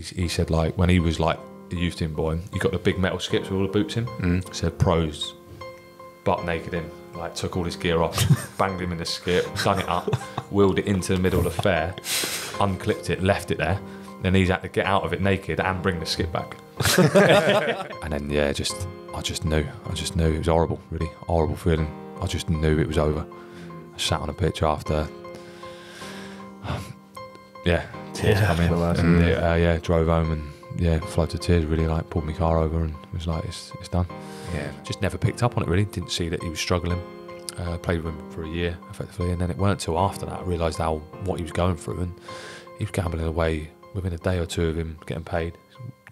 he said, like, when he was like a youth team boy, he got the big metal skips with all the boots in. Mm. So pros butt naked him, like took all his gear off, banged him in the skip, done it up, wheeled it into the middle of the fair, unclipped it, left it there. Then he's had to get out of it naked and bring the skip back. And then, yeah, I just knew it was horrible, really horrible feeling. I just knew it was over. I sat on a pitch after, tears coming. Yeah, drove home and flood to tears. Really, like, pulled my car over and was like, it's done. Yeah, just never picked up on it. Really, didn't see that he was struggling. Played with him for a year effectively, and then it weren't till after that I realised what he was going through, and he was gambling away within a day or two of him getting paid,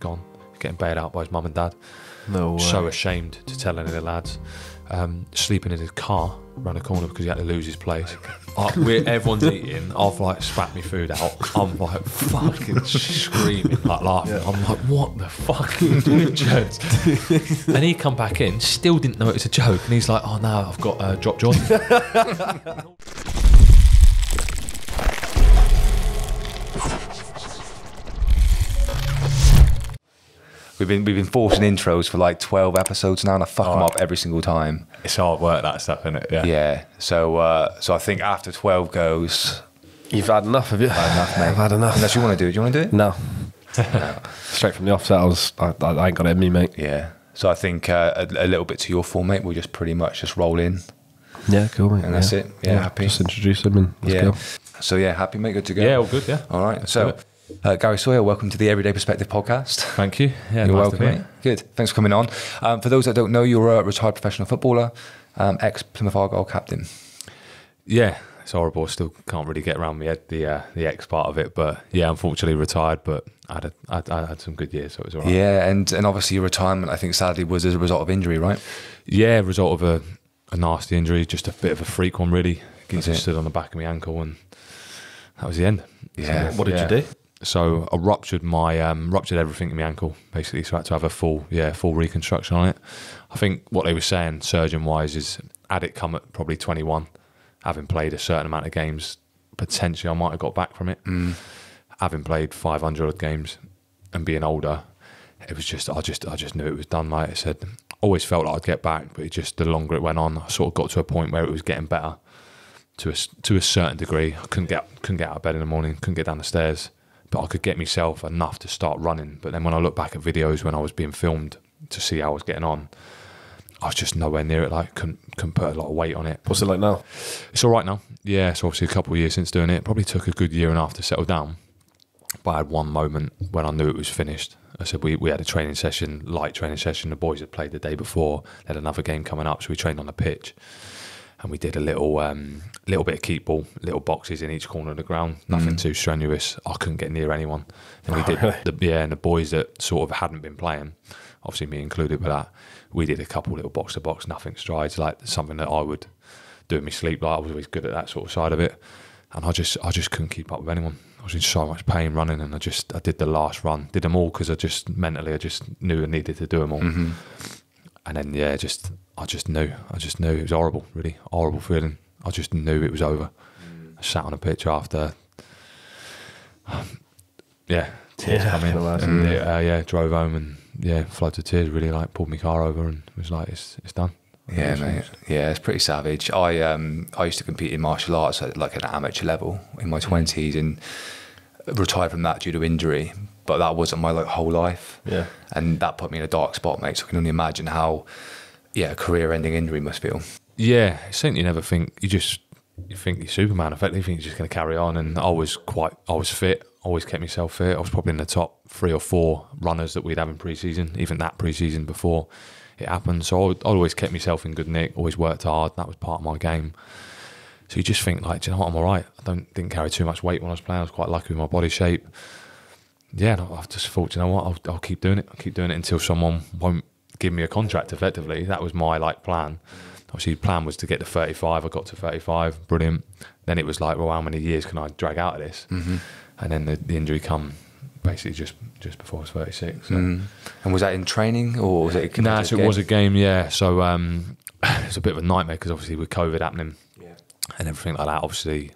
gone. Getting bailed out by his mum and dad. No way. So ashamed to tell any of the lads. Sleeping in his car around the corner because he had to lose his place. Everyone's eating. I've like spat my food out. I'm like fucking screaming, like laughing. Yeah. I'm like, what the fuck are you doing, Jones? And he come back in, still didn't know it was a joke, and he's like, oh no, I've got drop jaw. We've been forcing intros for like 12 episodes now, and I fuck them up every single time. It's hard work, that stuff, isn't it? Yeah. Yeah. So I think after 12 goes, you've had enough of it. I've had enough, mate. I've had enough. Unless you want to do it, do you want to do it? No. No. Straight from the offset, I ain't got it in me, mate. Yeah. So I think a little bit to your form, mate. We'll just pretty much just roll in. Yeah, cool, mate. And that's it. Yeah, happy. Just introduce him and let's go. So yeah, happy, mate. Good to go. Yeah, all good. Yeah. All right. Let's do it. Gary Sawyer, welcome to the Everyday Perspective podcast. Thank you. Yeah, you're welcome, mate. Good. Thanks for coming on. For those that don't know, you're a retired professional footballer, ex-Plymouth Argyle captain. Yeah, it's horrible. I still can't really get around my head, the ex part of it. But yeah, unfortunately retired, but I had some good years, so it was all right. Yeah, and obviously your retirement, I think, sadly, was as a result of injury, right? Yeah, result of a nasty injury, just a bit of a freak one, really. Just stood on the back of my ankle, and that was the end. Yeah. So, what did you do? So I ruptured everything in my ankle, basically. So I had to have a full reconstruction on it. I think what they were saying, surgeon wise, is had it come at probably 21, having played a certain amount of games, potentially I might have got back from it. Mm. Having played 500 odd games and being older, it was just I just knew it was done. Like I said, always felt like I'd get back, but it just, the longer it went on, I sort of got to a point where it was getting better to a certain degree. I couldn't get out of bed in the morning, couldn't get down the stairs. But I could get myself enough to start running. But then when I look back at videos when I was being filmed to see how I was getting on, I was just nowhere near it. Like, couldn't put a lot of weight on it. What's it like now? It's all right now. Yeah, it's obviously a couple of years since doing it. Probably took a good year and a half to settle down. But I had one moment when I knew it was finished. I said, we had a training session, light training session. The boys had played the day before. They had another game coming up, so we trained on the pitch. And we did a little bit of keep ball, little boxes in each corner of the ground, nothing too strenuous. I couldn't get near anyone. And we did, and the boys that sort of hadn't been playing, obviously me included with that, we did a couple little box to box, nothing strides, like something that I would do in my sleep. Like, I was always good at that sort of side of it. And I just couldn't keep up with anyone. I was in so much pain running, and I did the last run, did them all because I just mentally knew I needed to do them all. Mm-hmm. And then, yeah, I just knew it was horrible, really horrible feeling. I just knew it was over. I sat on a pitch after, tears coming. Drove home and flood to tears. Really, like, pulled my car over and was like, it's done. Yeah, mate. Yeah, it's pretty savage. I used to compete in martial arts at like an amateur level in my 20s, and retired from that due to injury. But that wasn't my like whole life. Yeah, and that put me in a dark spot, mate. So I can only imagine how, a career-ending injury must feel. Yeah, it's something you never think. You think you're Superman. Effectively, you think you're just going to carry on. And I was fit. Always kept myself fit. I was probably in the top 3 or 4 runners that we'd have in pre-season. Even that pre-season before it happened. So I always kept myself in good nick. Always worked hard. That was part of my game. So you just think, like, do you know what? I'm all right. I didn't carry too much weight when I was playing. I was quite lucky with my body shape. Yeah, and I just thought, you know what, I'll keep doing it. I'll keep doing it until someone won't give me a contract, effectively. That was my, like, plan. Obviously, the plan was to get to 35. I got to 35. Brilliant. Then it was like, well, how many years can I drag out of this? Mm-hmm. And then the injury come basically just before I was 36. So. Mm. And was that in training, or was it? No, so it was a game, yeah. So it was a bit of a nightmare because obviously with COVID happening and everything like that, obviously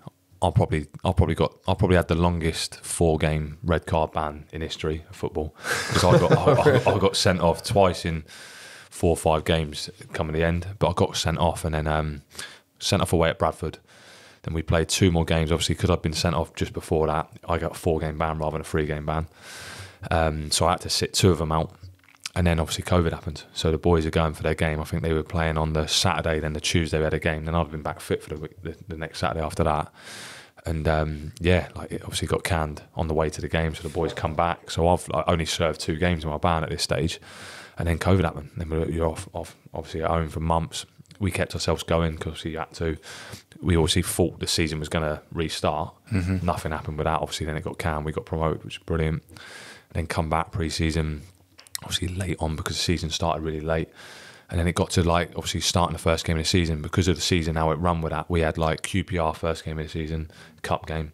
I'll probably had the longest 4-game red card ban in history of football, because I got sent off twice in 4 or 5 games coming to the end. But I got sent off, and then sent off away at Bradford. Then we played 2 more games, obviously, because I'd been sent off just before that. I got a 4-game ban rather than a 3-game ban. So I had to sit 2 of them out. And then obviously COVID happened. So the boys are going for their game. I think they were playing on the Saturday, then the Tuesday we had a game. Then I'd have been back fit for the next Saturday after that. And yeah, like, it obviously got canned on the way to the game. So the boys come back. So I've only served 2 games in my ban at this stage. And then COVID happened. Then you're off obviously at home for months. We kept ourselves going because you had to. We obviously thought the season was going to restart. Mm-hmm. Nothing happened with that. Obviously, then it got canned. We got promoted, which is brilliant. And then come back pre-season, obviously late on because the season started really late. And then it got to, like, obviously starting the first game of the season. Because of the season, how it ran with that, we had like QPR first game of the season, cup game,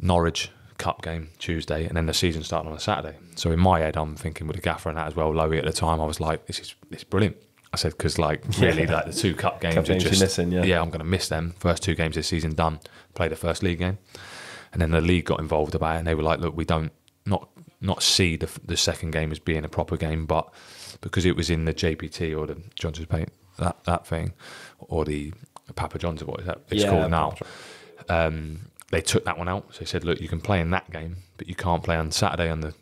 Norwich cup game Tuesday, and then the season started on a Saturday. So in my head, I'm thinking with the gaffer and that as well, Lowy at the time, I was like, it's brilliant. I said, because, like, really, like, the 2 cup games are just missing, yeah, I'm going to miss them. First 2 games this season done. Play the first league game, and then the league got involved about it, and they were like, look, we don't not see the second game as being a proper game, but because it was in the JPT or the Johnson's Paint that thing, or the Papa John's, what is that? It's called now. They took that one out. So they said, look, you can play in that game, but you can't play on Saturday on the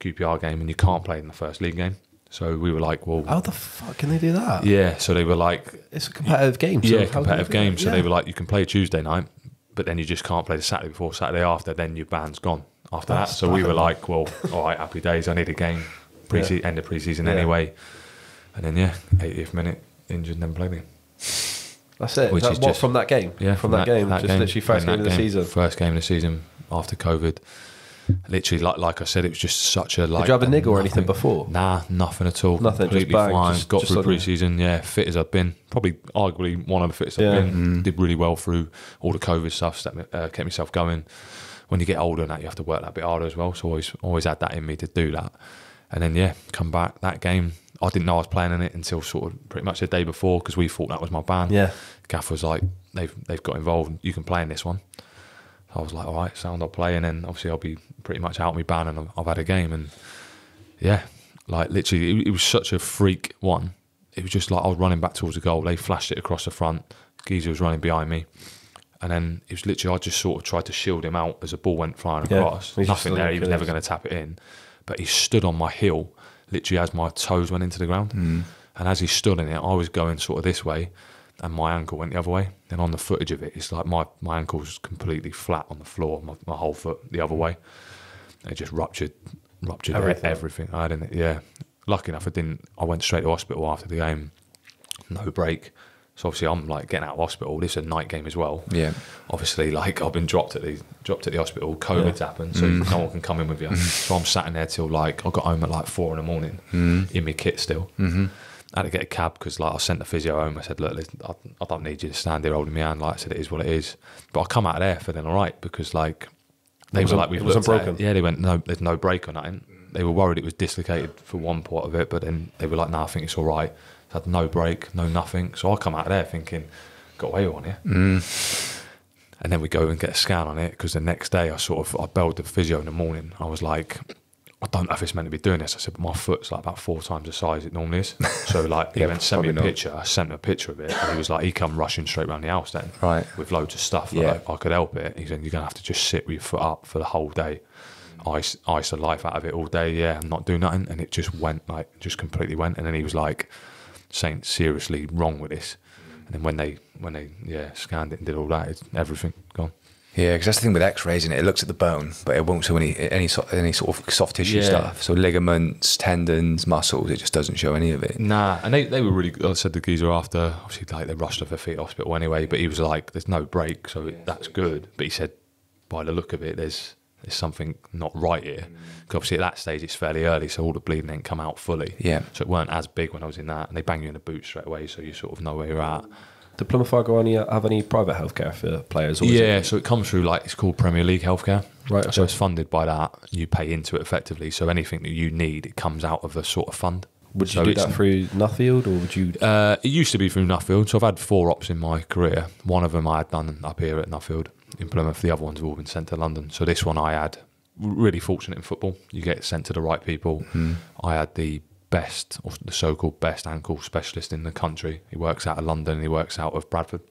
QPR game, and you can't play in the first league game. So we were like, well... How the fuck can they do that? Yeah, so they were like... It's a competitive game. Yeah, competitive game. So they were like, you can play Tuesday night, but then you just can't play the Saturday before, Saturday after, then your ban's gone after that. So we were like, well, all right, happy days, I need a game. End of pre-season anyway. And then, 80th minute, injured and then played again. That's it. Which is what, from that game? Yeah, from that game. Just literally first game of the season. First game of the season after COVID. Literally, like I said, it was just such a... Like, did you have a niggle or anything before? Nah, nothing at all. Nothing, completely just fine. Got through pre-season, fit as I'd been. Probably arguably one of the fittest I've been. Did really well through all the COVID stuff, kept myself going. When you get older and that, you have to work that bit harder as well, so always had that in me to do that. And then, come back, that game... I didn't know I was playing in it until sort of pretty much the day before, because we thought that was my ban. Yeah. Gaff was like, they've got involved, you can play in this one. I was like, all right, sound, I'll play. And then obviously I'll be pretty much out of my ban, and I've had a game. And like literally, it was such a freak one. It was just like I was running back towards the goal. They flashed it across the front. Geezer was running behind me. And then it was literally, I just sort of tried to shield him out as the ball went flying across. Nothing there. He was never going to tap it in. But he stood on my heel, literally as my toes went into the ground. And as he stood in it, I was going sort of this way, and my ankle went the other way. And on the footage of it, it's like my ankle was completely flat on the floor, my whole foot the other way. It just ruptured everything I had in it. Yeah. Lucky enough, I went straight to hospital after the game. No break. So obviously I'm like getting out of hospital. This is a night game as well. Yeah. Obviously, like, I've been dropped at the hospital. COVID's happened, so no one can come in with you. So I'm sat in there till, like, I got home at like 4 in the morning in my kit still. I had to get a cab because, like, I sent the physio home. I said, look, listen, I don't need you to stand here holding me hand. Like I said, it is what it is. But I come out of there feeling all right, because, like, they were like, we've looked at it. Yeah, they went, no, there's no break on that. They were worried it was dislocated for one part of it, but then they were like, no, I think it's all right. So I had no break, no nothing. So I come out of there thinking, got away with one, And then we go and get a scan on it, because the next day I belled the physio in the morning. I was like, I don't know if it's meant to be doing this. I said, but my foot's like about 4 times the size it normally is. So, like, he sent me a picture. I sent him a picture of it, and he was like, he come rushing straight around the house then, right, with loads of stuff. Yeah. Like, if I could help it, he said, you're going to have to just sit with your foot up for the whole day. Ice the life out of it all day, and not do nothing. And it just went, like, just completely went. And then he was like, saying, seriously wrong with this. And then when they scanned it and did all that, everything gone. Yeah, because that's the thing with X-rays, isn't it? It looks at the bone, but it won't show any sort of soft tissue stuff. So ligaments, tendons, muscles, it just doesn't show any of it. Nah, and they were really good. I said the geezer after, obviously, like, they rushed off her feet hospital anyway, but he was like, there's no break, so that's good. But he said, by the look of it, there's something not right here. Because obviously at that stage it's fairly early, so all the bleeding ain't come out fully. Yeah. So it weren't as big when I was in that. And they bang you in the boot straight away, so you sort of know where you're at. Did Plymouth Argyle have any private healthcare for players? Or so it comes through, like, it's called Premier League healthcare. Right. Okay. So it's funded by that. You pay into it effectively. So anything that you need, it comes out of a sort of fund. Would you do that through Nuffield, or would you? It used to be through Nuffield. So I've had 4 ops in my career. One of them I had done up here at Nuffield. in Plymouth. The other ones have all been sent to London. So this one I had, really fortunate in football, you get sent to the right people. Mm. I had the best, or the so-called best ankle specialist in the country. He works out of London and he works out of Bradford.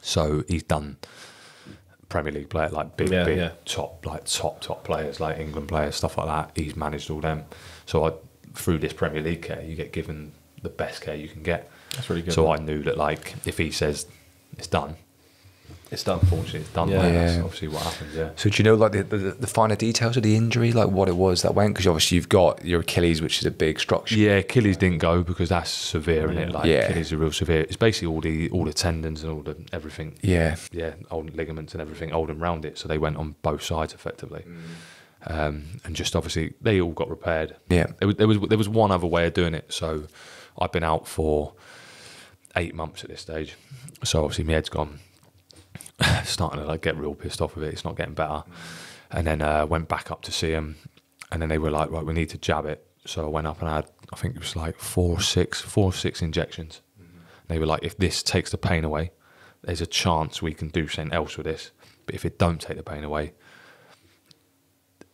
So he's done Premier League player, like big top, like top players, like England players, stuff like that. He's managed all them. So I, through this Premier League care, you get given the best care you can get. That's really good. So I knew that, like, if he says it's done, it's done. Fortunately, it's done. Yeah, like, that's obviously what happens. Yeah. So do you know, like, the finer details of the injury, like what it was that went? Because obviously you've got your Achilles, which is a big structure. Yeah, Achilles didn't go because that's severe, isn't it? Like, Achilles are real severe. It's basically all the tendons and all the everything. Yeah, yeah, old ligaments and everything, old and round it. So they went on both sides effectively, and just obviously they all got repaired. Yeah, there was one other way of doing it. So I've been out for 8 months at this stage. So obviously my head's gone. Starting to, like, get real pissed off with it. It's not getting better. And then went back up to see him, and then they were like, right, we need to jab it. So I went up and I had, I think it was like four or six injections. And they were like, if this takes the pain away, there's a chance we can do something else with this. But if it don't take the pain away,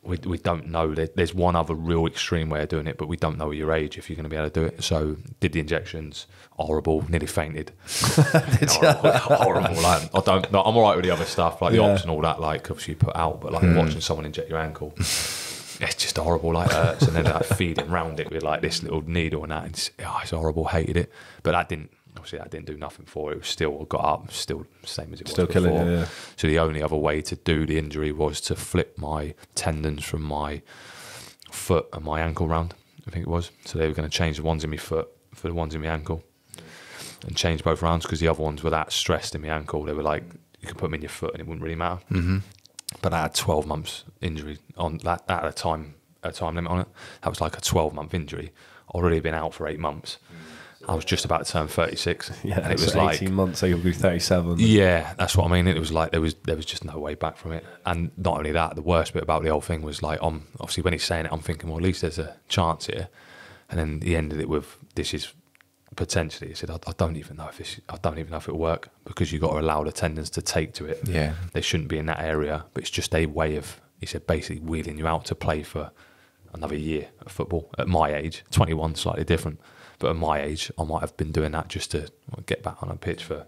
we don't know. There's one other real extreme way of doing it, but we don't know your age if you're going to be able to do it. So did the injections, horrible, nearly fainted. horrible. Like, I'm all right with the other stuff, like the ops and all that, like obviously you put out, but like watching someone inject your ankle, it's just horrible, like hurts. And then like feeding round it with like this little needle and that. It's horrible, hated it. But that didn't, obviously that didn't do nothing for it. It was still got up, still same as it was still before. Killing it, yeah. So the only other way to do the injury was to flip my tendons from my foot and my ankle round, I think it was. So they were going to change the ones in my foot for the ones in my ankle and change both rounds, because the other ones were that stressed in my ankle. They were like, you could put them in your foot and it wouldn't really matter. But I had 12 months injury on that, at a time limit on it. That was like a 12-month injury. I'd already been out for 8 months. I was just about to turn 36. Yeah, and it was like 18 months, so you'll be 37. Yeah, that's what I mean. It was like there was just no way back from it. And not only that, the worst bit about the whole thing was, like, obviously when he's saying it, I'm thinking, well, at least there's a chance here. And then he ended it with, this is potentially, he said, I don't even know if this, I don't even know if it'll work, because you've got to allow the tendons to take to it. Yeah, they shouldn't be in that area, but it's just a way of, he said, basically wheeling you out to play for another year of football. At my age, 21, slightly different. But at my age, I might have been doing that just to get back on a pitch for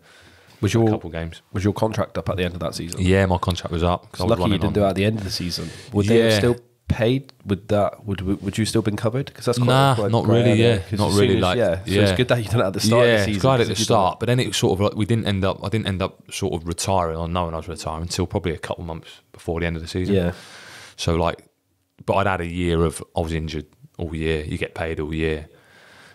a couple games. Was your contract up at the end of that season? Yeah, my contract was up. It's lucky you didn't do it at the end of the season. Would they have still paid with that? Would you still been covered? Because that's quite, like, not really. Yeah, not really. Like, so it's good that you done it at the start. Yeah, it's glad at the start. But then it was sort of like I didn't end up sort of retiring or knowing I was retiring until probably a couple months before the end of the season. Yeah. So, like, but I'd had a year of, I was injured all year. You get paid all year.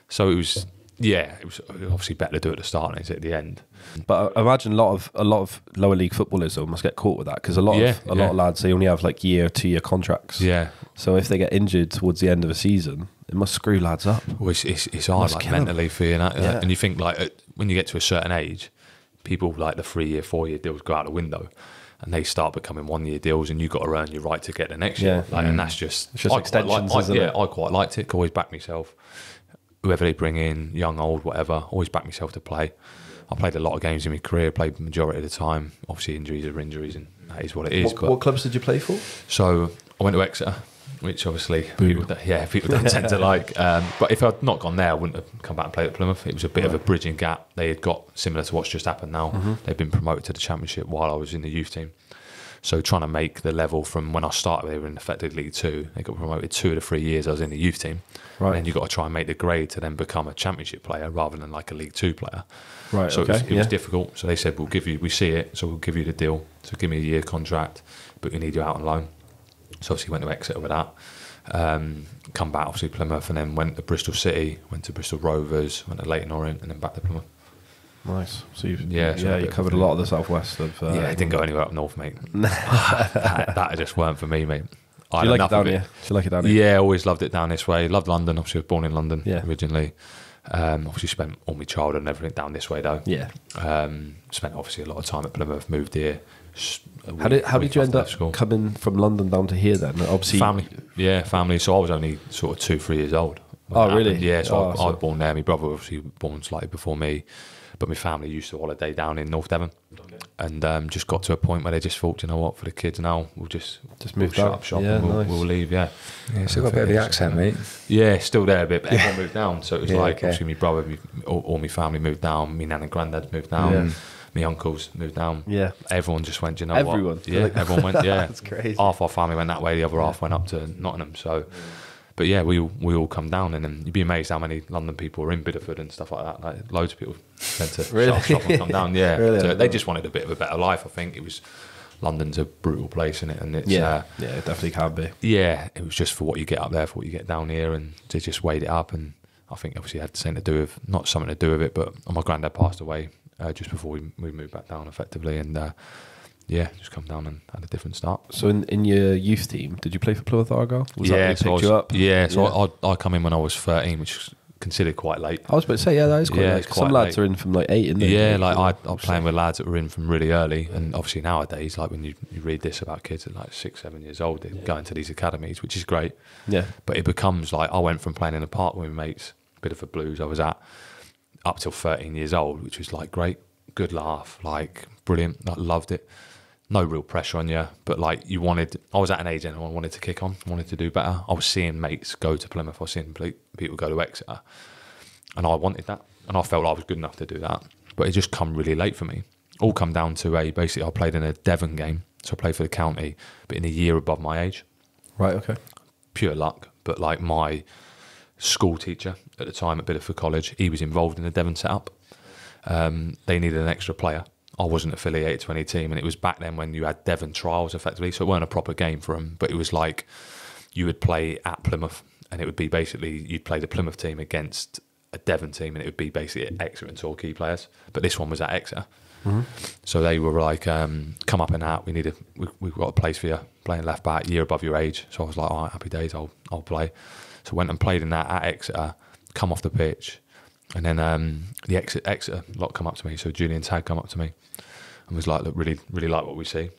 So it was, it was obviously better to do it at the start than it at the end. But I imagine a lot of lower league footballers though must get caught with that, because a lot of lads, they only have like year, 2 year contracts. Yeah. So if they get injured towards the end of a season, it must screw lads up. Well, it's hard, like, mentally for you, and you think, like, when you get to a certain age, people like the 3 year, 4 year deals go out the window. And they start becoming 1 year deals, and you've got to earn your right to get the next year. Like, and that's just extensions. I quite liked it. Could always back myself. Whoever they bring in, young, old, whatever, always back myself to play. I played a lot of games in my career, played the majority of the time. Obviously, injuries are injuries, and that is what it is. What clubs did you play for? So I went to Exeter, which obviously people don't tend to like. But if I'd not gone there, I wouldn't have come back and played at Plymouth. It was a bit of a bridging gap. They had got, similar to what's just happened now, they've been promoted to the Championship while I was in the youth team. So trying to make the level from when I started, they were in effectively League Two. They got promoted 2 of the 3 years I was in the youth team. Right. And then you've got to try and make the grade to then become a Championship player rather than like a League Two player. Right. So it was difficult. So they said, we'll give you, we see it, so we'll give you the deal. So give me a year contract, but we need you out on loan. So obviously went to Exeter with that. Come back, obviously Plymouth, and then went to Bristol City, went to Bristol Rovers, went to Leighton Orient, and then back to Plymouth. Nice. So you covered a lot of the southwest of. Yeah, I didn't go anywhere up north, mate. that just weren't for me, mate. Do you like it down here? Do you like it down here? Yeah, always loved it down this way. Loved London. Obviously, I was born in London originally. Obviously, spent all my childhood and everything down this way though. Yeah. Spent obviously a lot of time at Plymouth. Moved here. How did you end up coming from London down to here then? Obviously, family. So I was only sort of 2, 3 years old. Oh, really? Yeah. So I was born there. My brother obviously born slightly before me. But my family used to holiday down in North Devon, and just got to a point where they just thought, you know what, for the kids now, we'll just move shut up shop, and we'll leave. Yeah, still got a bit of the accent, mate. Yeah, still there a bit, but everyone moved down. So it was like, obviously, my brother, all my family moved down, my nan and granddad moved down. Yeah. My uncles moved down. Yeah. Everyone just went, you know what? Everyone. Yeah, everyone went, yeah. That's crazy. Half our family went that way, the other half went up to Nottingham. So, but yeah, we all come down, and then you'd be amazed how many London people are in Biddeford and stuff like that. Like, loads of people tend to really? shop and come down. Yeah. Really? So they just wanted a bit of a better life, I think. It was, London's a brutal place, isn't it? And it's, yeah, it definitely can be. Yeah. It was just for what you get up there, for what you get down here, and they just weighed it up. And I think obviously it had something to do with it, but my granddad passed away just before we moved back down, effectively, and just come down and had a different start. So in your youth team, did you play for Plymouth Argyle? Was that picked you up? Yeah, so yeah. I come in when I was 13, which is considered quite late. I was about to say, yeah, that is quite late. Some lads are in from like 8, isn't it? Yeah, like I was playing with lads that were in from really early, and obviously nowadays, like when you read this about kids at like 6, 7 years old, they're going to these academies, which is great. Yeah. But it becomes like, I went from playing in the park with my mates, bit of a blues I was at, up till 13 years old, which was like great, good laugh, like brilliant, I loved it, no real pressure on you, but like you wanted, I was at an age and I wanted to kick on, wanted to do better. I was seeing mates go to Plymouth, I was seeing people go to Exeter, and I wanted that, and I felt I was good enough to do that, but it just come really late for me. All come down to basically I played in a Devon game, so I played for the county, but in a year above my age. Right, okay. Pure luck, but like my school teacher at the time at Biddeford College, he was involved in the Devon setup. They needed an extra player. I wasn't affiliated to any team, and it was back then when you had Devon trials, effectively, so it weren't a proper game for them, but it was like you would play at Plymouth, and it would be basically you'd play the Plymouth team against a Devon team, and it would be basically Exeter and Torquay players, but this one was at Exeter. Mm-hmm. So they were like, come up and out, we've got a place for you, playing left back, year above your age. So I was like, all right, happy days, I'll play. So went and played in that at Exeter, come off the pitch, and then the Exeter lot come up to me. So Julian Tag come up to me and was like, look, really, really like what we see.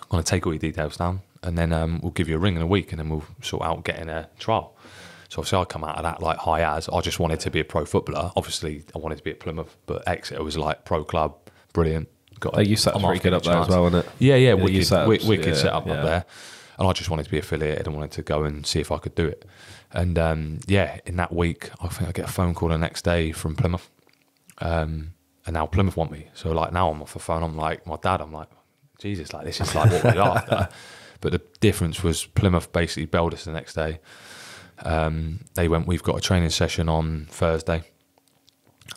I'm going to take all your details down, and then we'll give you a ring in a week, and then we'll sort out getting a trial. So obviously I come out of that like high as, I just wanted to be a pro footballer. Obviously I wanted to be at Plymouth, but Exeter was like pro club, brilliant. You set up pretty good up there as well, wasn't it? Yeah, wicked set up up there. And I just wanted to be affiliated and wanted to go and see if I could do it. And in that week, I think I get a phone call the next day from Plymouth. And now Plymouth want me. So like now I'm off the phone, I'm like, my dad, I'm like, Jesus, like this is like what we're after. But the difference was Plymouth basically bailed us the next day. They went, we've got a training session on Thursday.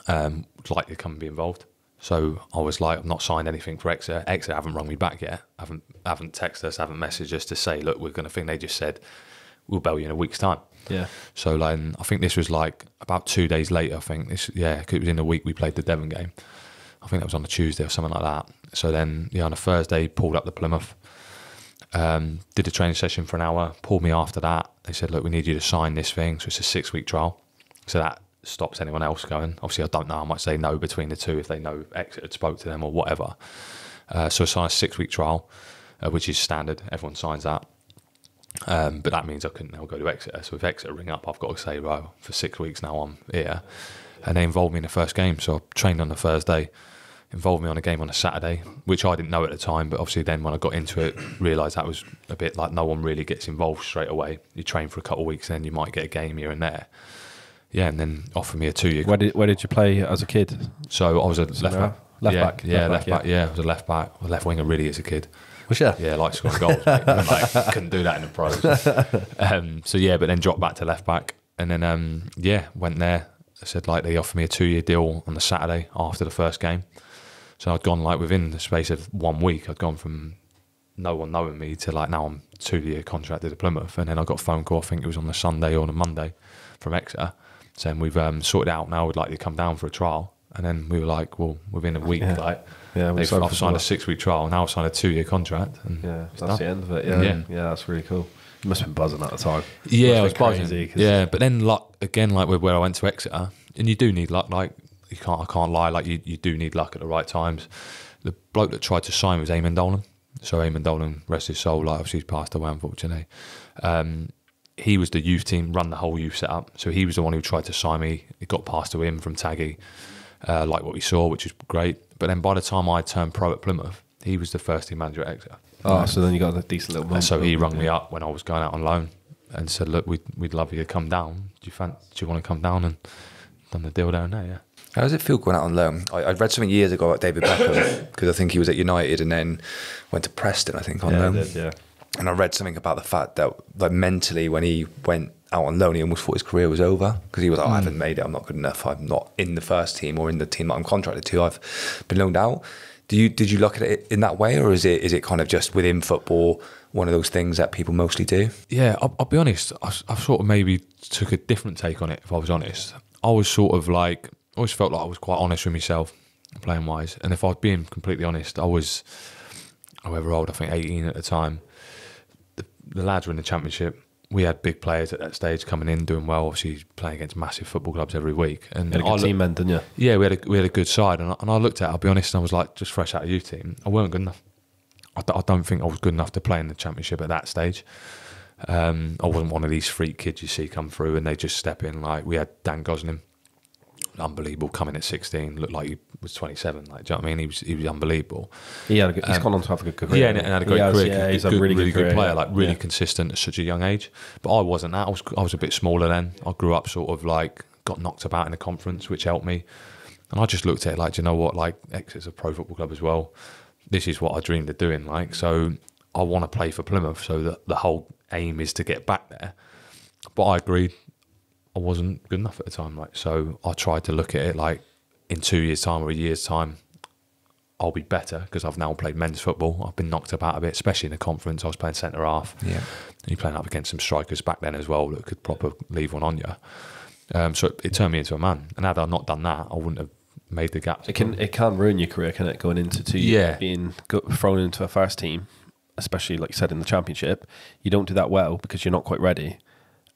Would like to come and be involved. So I was like, I've not signed anything for Exeter. Exeter haven't rung me back yet. Haven't texted us, haven't messaged us to say, look, we're going to think. They just said, we'll bail you in a week's time. Yeah. So like, I think this was like about 2 days later, I think. Cause it was in the week we played the Devon game. I think that was on a Tuesday or something like that. So then, on a Thursday, pulled up to Plymouth, did a training session for an hour, pulled me after that. They said, look, we need you to sign this thing. So it's a 6-week trial. So that stops anyone else going. Obviously, I don't know how much they know between the two, if they know Exeter had spoke to them or whatever. So I signed a 6-week trial, which is standard. Everyone signs that. But that means I couldn't now go to Exeter. So if Exeter ring up, I've got to say, right, for 6 weeks now I'm here. And they involved me in the first game. So I trained on the Thursday, involved me on a game on a Saturday, which I didn't know at the time. But obviously then when I got into it, realised that was a bit like no one really gets involved straight away. You train for a couple of weeks and then you might get a game here and there. Yeah, and then offered me a 2-year. Where did you play as a kid? So I was a left back. I was a left back. I was a left winger really as a kid. Was you? Yeah, like scoring goals. Couldn't do that in the pros. But then dropped back to left back, and then went there. I said like they offered me a 2-year deal on the Saturday after the first game. So I'd gone like within the space of 1 week, I'd gone from no one knowing me to like now I'm 2-year contracted to Plymouth, and then I got a phone call. I think it was on the Sunday or on a Monday from Exeter, saying we've sorted out now, we'd like you to come down for a trial. And then we were like, well, within a week, I've signed a 6-week trial, now I've signed a 2-year contract. And yeah, that's the end of it. Yeah, that's really cool. You must have been buzzing at the time. Yeah, I was buzzing. Yeah, but then luck, again, like where I went to Exeter, and you do need luck, like I can't lie, like you do need luck at the right times. The bloke that tried to sign was Eamon Dolan. So Eamon Dolan, rest his soul, like obviously he's passed away, unfortunately. He was the youth team, run the whole youth setup. So he was the one who tried to sign me. It got passed to him from Taggy. like what we saw, which is great. But then by the time I turned pro at Plymouth, he was the first team manager at Exeter. Oh, so then you got a decent little bump. So he rung me up when I was going out on loan and said, look, we'd love you to come down. Do you want to come down? And done the deal down there, yeah. How does it feel going out on loan? I read something years ago about David Beckham, because I think he was at United and then went to Preston, I think, on loan. Yeah. And I read something about the fact that, like, mentally when he went out on loan, he almost thought his career was over, because he was like, I haven't made it, I'm not good enough, I'm not in the first team or in the team that I'm contracted to, I've been loaned out. Did you look at it in that way, or is it kind of just within football, one of those things that people mostly do? Yeah, I'll be honest, I sort of maybe took a different take on it, if I was honest. I was sort of like, I always felt like I was quite honest with myself, playing wise. And if I was being completely honest, I was, however old, I think 18 at the time. The lads were in the Championship. We had big players at that stage coming in, doing well, obviously playing against massive football clubs every week. And you had a good team then, didn't you? Yeah, we had a good side. And I looked at it, I'll be honest, and I was like, just fresh out of youth team, I weren't good enough. I don't think I was good enough to play in the Championship at that stage. I wasn't one of these freak kids you see come through and they just step in. Like, we had Dan Gosling, unbelievable, coming at 16, looked like he was 27. Like, do you know what I mean? He was unbelievable. Yeah, he's gone on to have a good career. Yeah, and had a great career. Yeah, he's a really good player, yeah. Like, really consistent at such a young age. But I wasn't that. I was a bit smaller then. I grew up sort of like, got knocked about in the conference, which helped me. And I just looked at it like, do you know what? Like, Exeter's a pro football club as well. This is what I dreamed of doing. Like, so I want to play for Plymouth. So the whole aim is to get back there. But I agreed, I wasn't good enough at the time, like, so I tried to look at it like, in 2 years' time or a year's time, I'll be better, because I've now played men's football. I've been knocked about a bit, especially in the conference. I was playing centre half. Yeah, and you're playing up against some strikers back then as well that could proper leave one on you. So it turned me into a man. And had I not done that, I wouldn't have made the gaps. It can ruin your career, can it? Going into 2 years, being thrown into a first team, especially like you said in the Championship, you don't do that well because you're not quite ready.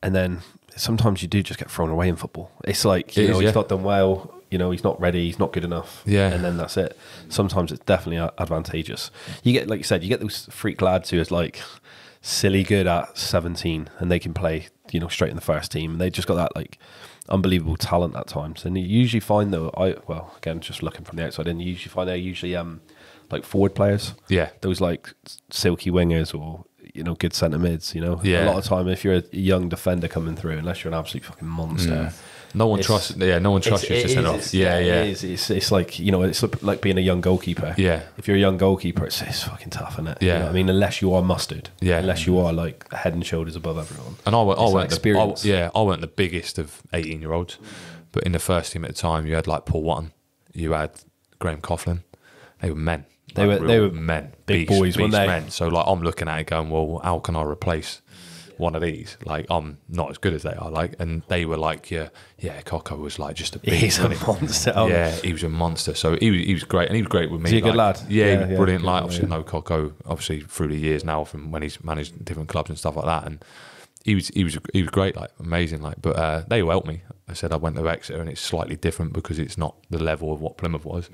And then sometimes you do just get thrown away in football. It's like, he's not done well, he's not ready, he's not good enough. Yeah. And then that's it. Sometimes it's definitely advantageous. You get, like you said, you get those freak lads who is like silly good at 17 and they can play, straight in the first team. And they just got that like unbelievable talent at times. And you usually find though, well, again, just looking from the outside in, you usually find they're usually like forward players. Yeah. Those like silky wingers or, good centre mids, a lot of time if you're a young defender coming through, unless you're an absolute fucking monster, no one trusts you to set off. It's like, it's like being a young goalkeeper. Yeah, if you're a young goalkeeper, it's fucking tough, isn't it? Yeah, I mean, unless you are mustard, unless you are like head and shoulders above everyone. And I weren't the biggest of 18-year-olds, but in the first team at the time, you had like Paul Watton, you had Graham Coughlin. They were men. They were men, big beast, boys, weren't they? Men. So like, I'm looking at it going, well, how can I replace one of these? Like, I'm not as good as they are. Like, and they were like, Coco was like just a beast. He's a monster. Yeah, he was a monster. So he was great, and he was great with me. He's a good lad. Yeah, he was brilliant. Like, obviously, know Coco obviously through the years now from when he's managed different clubs and stuff like that. And he was great, like amazing. Like, but they helped me. I said I went to Exeter, and it's slightly different because it's not the level of what Plymouth was.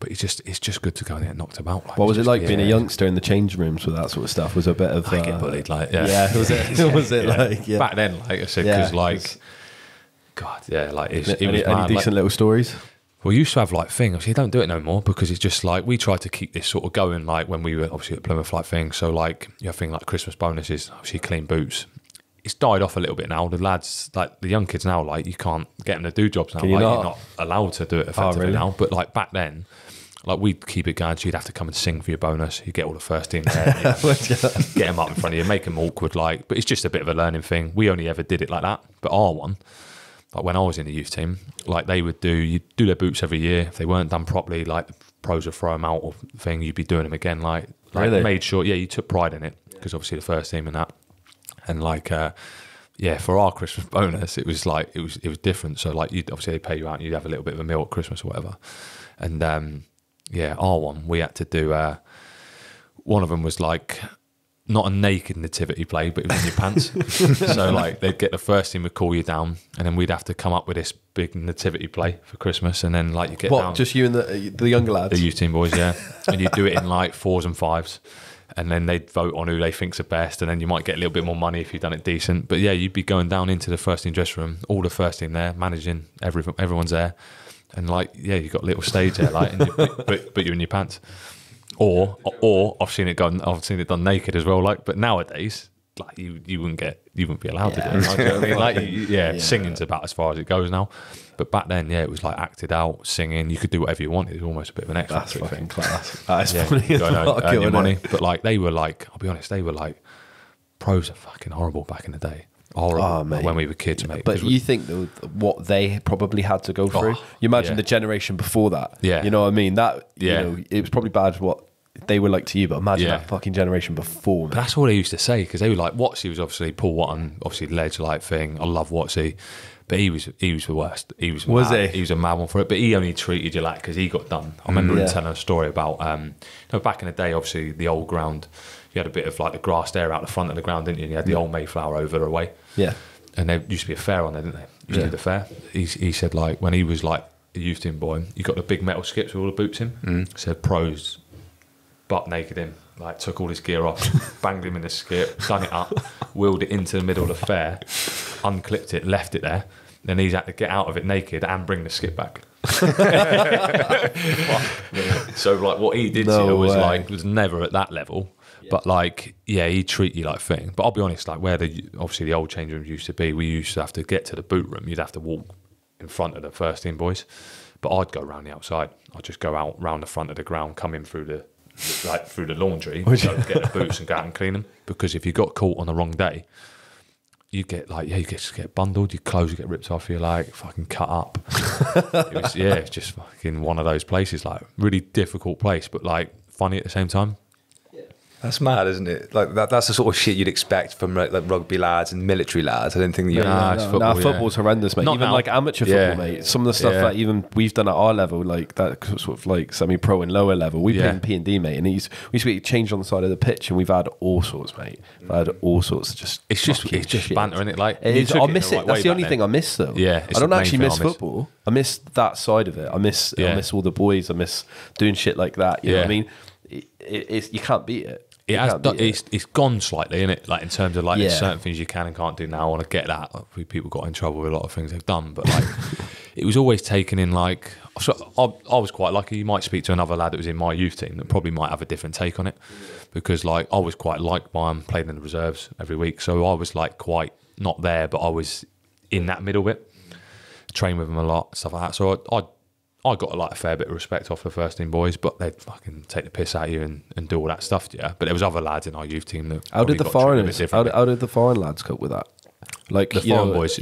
But it's just good to go and get knocked about. Like, what was it like being a youngster in the change rooms with that sort of stuff? Was a bit of... I get bullied, like, Was it back then, like I said, because like, God, yeah, like... Any decent little stories? Well, you used to have like things, you don't do it no more because it's just like, we tried to keep this sort of going, like when we were obviously at Plymouth, like things, so like, you have things like Christmas bonuses, obviously clean boots. It's died off a little bit now. The lads, like the young kids now, like you can't get them to do jobs now. You're not allowed to do it effectively now. But like back then, like we'd keep it going. So you'd have to come and sing for your bonus. You get all the first team there, get them up in front of you, make them awkward. Like, but it's just a bit of a learning thing. We only ever did it like that. But our one, like when I was in the youth team, like they would do, you'd do their boots every year. If they weren't done properly, like the pros would throw them out or thing. You'd be doing them again. Like really? Made sure, you took pride in it because obviously the first team and that. And like, for our Christmas bonus, it was different. So like, you'd obviously they pay you out and you'd have a little bit of a meal at Christmas or whatever. And our one, we had to do, one of them was like, not a naked nativity play, but it was in your pants. So like, they'd get the first team would call you down and then we'd have to come up with this big nativity play for Christmas. And then like you get down. Just you and the younger lads? The youth team boys, yeah. And you do it in like 4s and 5s. And then they'd vote on who they think's the best, and then you might get a little bit more money if you've done it decent. But yeah, you'd be going down into the first team dressing room, all the first team there, managing everyone's there. and like, yeah, you've got little stage there, like, and you, but you're in your pants. Or I've seen it done naked as well. Like, but nowadays, like you wouldn't be allowed to do it. Like, I mean, like singing's about as far as it goes now. But back then, yeah, it was like acted out, singing. You could do whatever you wanted. It was almost a bit of an extra thing. That's fucking class. That is funny as well. Earn your money. But like they were like, I'll be honest, they were like, pros are fucking horrible back in the day. Horrible, when we were kids, mate. But you think what they probably had to go through. You imagine the generation before that. Yeah, you know what I mean. That you know, it was probably bad what they were like to you, but imagine that fucking generation before. But that's all they used to say, because they were like, Watchy was obviously Paul Watton, obviously ledge light thing. I love Watchy, but he was the worst. He was mad. He was a mad one for it, but he only treated you like because he got done. I remember him telling a story about back in the day, obviously the old ground. You had a bit of like the grass there out the front of the ground, didn't you? And you had the old Mayflower over away. Yeah. And there used to be a fair on there, didn't there? Used to be the fair. He said, like, when he was like a youth team boy, you got the big metal skips with all the boots in. Mm. Said pros butt naked him, like took all his gear off, banged him in the skip, done it up, wheeled it into the middle of the fair, unclipped it, left it there. Then he's had to get out of it naked and bring the skip back. So like what he did was never at that level. But like, yeah, he'd treat you like thing. But I'll be honest, like where obviously the old change rooms used to be, we used to have to get to the boot room. You'd have to walk in front of the first team boys. But I'd go around the outside. I'd just go out round the front of the ground, come in through the through the laundry, get the boots and go out and clean them. Because if you got caught on the wrong day, you get like, you just get bundled, your clothes get ripped off, you're like fucking cut up. It's just fucking one of those places, like really difficult place, but like funny at the same time. That's mad, isn't it? Like that's the sort of shit you'd expect from like rugby lads and military lads. I don't think football's horrendous, mate. Not even now. Like amateur football, mate. Some of the stuff that even we've done at our level, like that sort of like semi-pro and lower level. We've been in P&D, mate, and we used to get changed on the side of the pitch, and we've had all sorts, mate. We've had all sorts. It's just banter, isn't it? Like I miss it. That's the only thing I miss, though. Yeah, I don't actually miss football. I miss that side of it. I miss all the boys. I miss doing shit like that. You know what I mean? You can't beat it. It's gone slightly, isn't it? Like in terms of like there's certain things you can and can't do now. And I get that. People got in trouble with a lot of things they've done, but like it was always taken in. Like I was quite lucky. You might speak to another lad that was in my youth team that probably might have a different take on it, because like I was quite liked by him, played in the reserves every week, so I was like quite not there, but I was in that middle bit. Trained with him a lot, stuff like that. So I got like a fair bit of respect off the first team boys, but they'd fucking take the piss out of you and do all that stuff, but there was other lads in our youth team that how did the foreign lads cope with that? Like the foreign boys,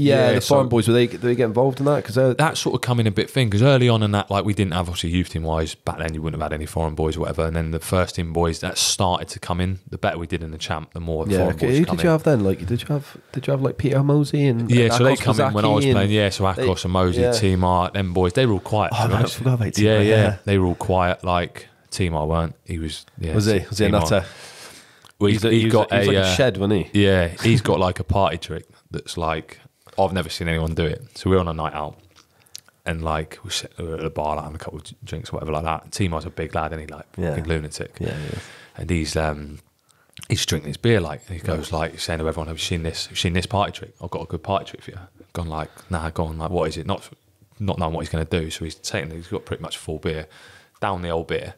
foreign boys, did they get involved in that? Because that sort of come in a bit thing, because early on in that, like we didn't have, obviously youth team wise back then you wouldn't have had any foreign boys or whatever, and then the first team boys that started to come in. The better we did in the champ, the more foreign boys. Who did you have then? Like did you have like Peter Mosey and so they come in when I was playing. Yeah, so Akos and Mosey, Timar, them boys, they were all quiet. Oh, I forgot about Timar. Yeah, they were all quiet. Like Timar weren't. He was. Yeah, was he a nutter? Well, he's got like a shed, wasn't he? Yeah, he's got like a party trick that's like, I've never seen anyone do it. So we're on a night out and like we're at the bar, like having a couple of drinks or whatever like that. Timar's a big lad, and he like fucking lunatic. Yeah. And he's drinking his beer, like, and he goes like saying to everyone, have you seen this party trick? I've got a good party trick for you. Gone like, nah, gone like, what is it? Not knowing what he's going to do. So he's got pretty much full beer, down the old beer.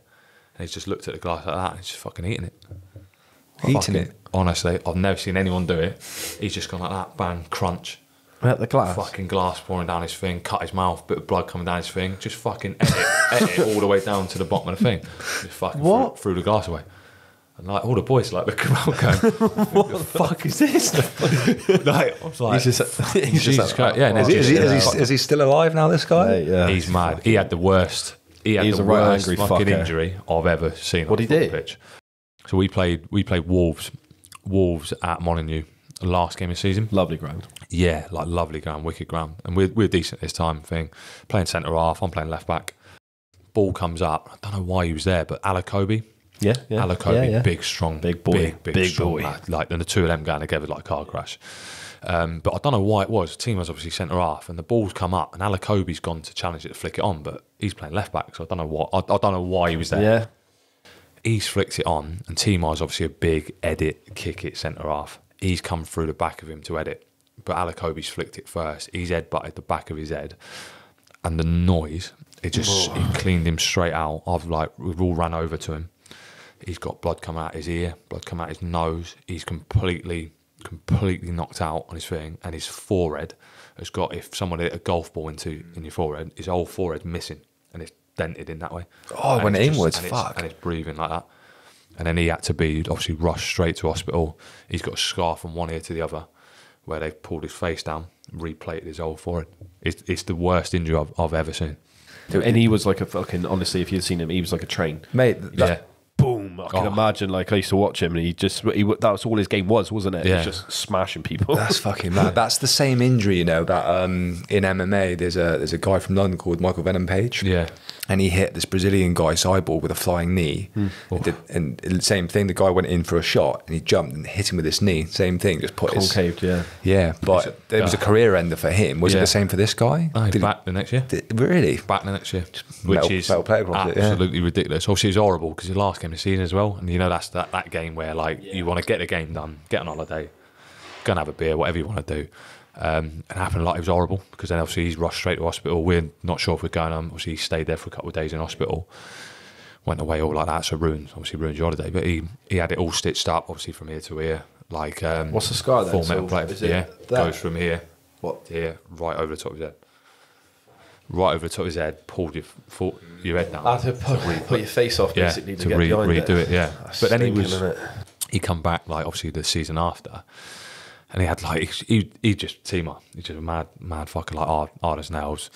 And he's just looked at the glass like that and he's just fucking eating it. Honestly, I've never seen anyone do it. He's just gone like that, bang, crunch. At the glass? Fucking glass pouring down his thing, cut his mouth, bit of blood coming down his thing, just fucking ate it all the way down to the bottom of the thing. Just fucking threw the glass away. And like all the boys like look around going, what the fuck is this? Like, I was like, he's Jesus Christ. Yeah, wow. Is he still alive now, this guy? Yeah. He's mad. He had the worst, angry fucking injury I've ever seen. What he did? Pitch. So we played Wolves at Molineux, last game of the season. Lovely ground. Yeah, like lovely ground, wicked ground. And we're decent this time thing. Playing centre half, I'm playing left back. Ball comes up. I don't know why he was there, but Alakobi. Yeah. Alakobi, big strong, big boy, big strong, boy. Like then the two of them going together like a car crash. But I don't know why it was. The team was obviously centre half, and the ball's come up, and Alakobi's gone to challenge it to flick it on, but he's playing left back, so I don't know why he was there. Yeah. He's flicked it on, and Timar's obviously a big edit, kick it, centre-half. He's come through the back of him to edit, but Alakobi's flicked it first. He's head-butted the back of his head. and the noise, it just it cleaned him straight out. We've all ran over to him. He's got blood coming out his ear, blood coming out his nose. He's completely knocked out on his thing, and his forehead has got, if someone hit a golf ball in your forehead, his whole forehead missing, and it's dented in that way. Oh, and when it inwards, fuck. And it's breathing like that. And then he had to be obviously rushed straight to hospital. He's got a scar from one ear to the other, where they've pulled his face down, replated his whole forehead. It's the worst injury I've ever seen. And he was like a fucking, honestly, if you'd seen him, he was like a train. Mate, yeah. Boom. I can imagine, like, I used to watch him, and he just, that was all his game was, wasn't it? Yeah. He was just smashing people. That's fucking mad. That's the same injury, you know, that in MMA, there's a guy from London called Michael Venom Page. Yeah. And he hit this Brazilian guy's eyeball with a flying knee. Mm. And same thing, the guy went in for a shot and he jumped and hit him with his knee. Same thing, just put concaved, yeah. Yeah, but it was a career ender for him. Was it the same for this guy? Oh, he's back the next year. Really? Back the next year, which is absolutely ridiculous. Obviously, it's horrible because his last game of the season as well. And you know, that's that game where, like, you want to get the game done, get on holiday, go and have a beer, whatever you want to do. It happened like it was horrible, because then obviously he's rushed straight to hospital. We're not sure if we're going on. Obviously, he stayed there for a couple of days in hospital, went away all like that. So obviously ruined your holiday. But he had it all stitched up, obviously from ear to ear. Like what's the scar then? Goes from here, to here, right over the top of his head. Right over the top of his head, pulled your head down. I had to put your face off basically to get behind it. Redo it, yeah. That's but then he come back, like, obviously the season after. And he had like, he just, Timar, he's just a mad fucker, like hard as nails.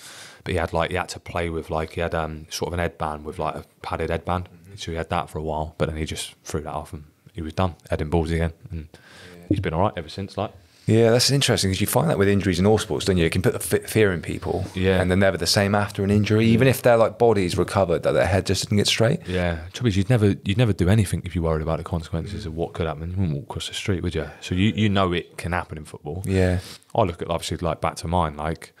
But he had to play with, like, he had sort of an headband with like a padded headband. Mm-hmm. So he had that for a while, but then he just threw that off and he was done, heading balls again. And he's been all right ever since, like. Yeah, that's interesting, because you find that with injuries in all sports, don't you? It can put the fear in people, and they're never the same after an injury, even if their like body's recovered, that their head just didn't get straight. Yeah, the trouble is you'd never do anything if you worried about the consequences of what could happen. You wouldn't walk across the street, would you? So you know it can happen in football. Yeah, I look at, obviously, like back to mine, like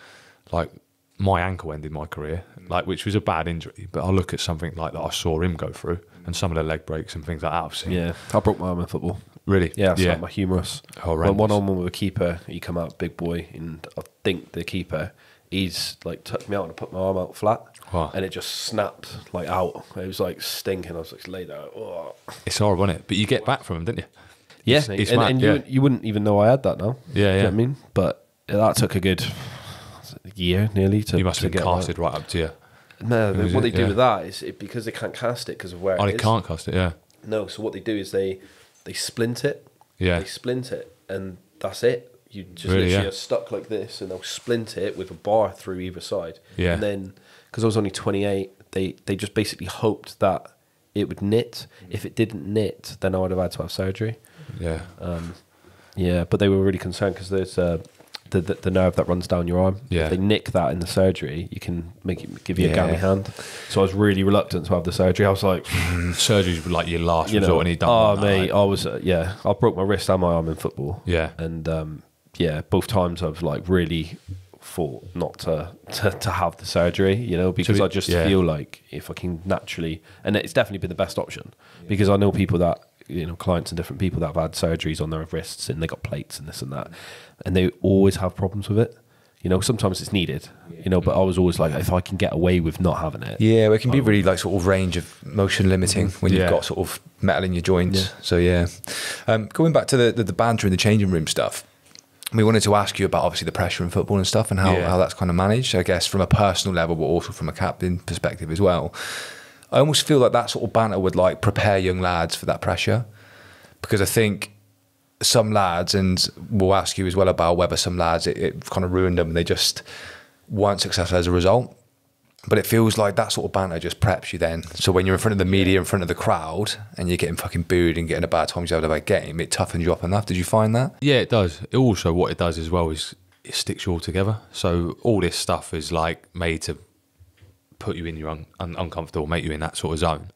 my ankle ended my career, like, which was a bad injury, but I look at something like that I saw him go through, and some of the leg breaks and things like that I've seen. Yeah, I broke my arm in football. Really? Yeah, like my humerus. Horrendous. One-on-one with a keeper, he come out big boy, and I think the keeper, he's like tucked me out and put my arm out flat, and it just snapped like out. It was like stinking. I was like laid out. Oh. It's horrible, isn't it? But you get back from him, didn't you? Yeah, it's mad, and you wouldn't even know I had that now. Yeah, yeah. Do you know what I mean? But that took a good year nearly to. You must have been casted right up to you. No, what they do with that is because they can't cast it because of where it is. Oh, they can't cast it, yeah. No, so what they do is they splint it, and that's it. You just literally are stuck like this, and they'll splint it with a bar through either side. Yeah. And then, because I was only 28, they just basically hoped that it would knit. If it didn't knit, then I would have had to have surgery. Yeah. Yeah, but they were really concerned because there's the nerve that runs down your arm. Yeah. If they nick that in the surgery, you can give you a gammy hand. So I was really reluctant to have the surgery. I was like, surgery's like your last resort, and he done. Oh, mate, I was I broke my wrist and my arm in football. Yeah, and both times I've like really fought not to have the surgery, you know, because I just feel like if I can naturally, and it's definitely been the best option because I know people that. You know, clients and different people that have had surgeries on their wrists and they got plates and this and that, and they always have problems with it. You know, sometimes it's needed, you know, but I was always like, if I can get away with not having it. Yeah, well, it can be really like sort of range of motion limiting when you've got sort of metal in your joints. Yeah. So yeah. Going back to the banter in the changing room stuff, we wanted to ask you about obviously the pressure in football and stuff and how that's kind of managed, I guess, from a personal level, but also from a captain perspective as well. I almost feel like that sort of banter would like prepare young lads for that pressure, because I think some lads, and we'll ask you as well about whether some lads it kind of ruined them and they just weren't successful as a result. But it feels like that sort of banter just preps you then. So when you're in front of the media, in front of the crowd, and you're getting fucking booed and getting a bad time, you have a bad game, it toughens you up enough. Did you find that? Yeah, it does. It also, what it does as well is it sticks you all together. So all this stuff is like made to put you in your uncomfortable, make you in that sort of zone.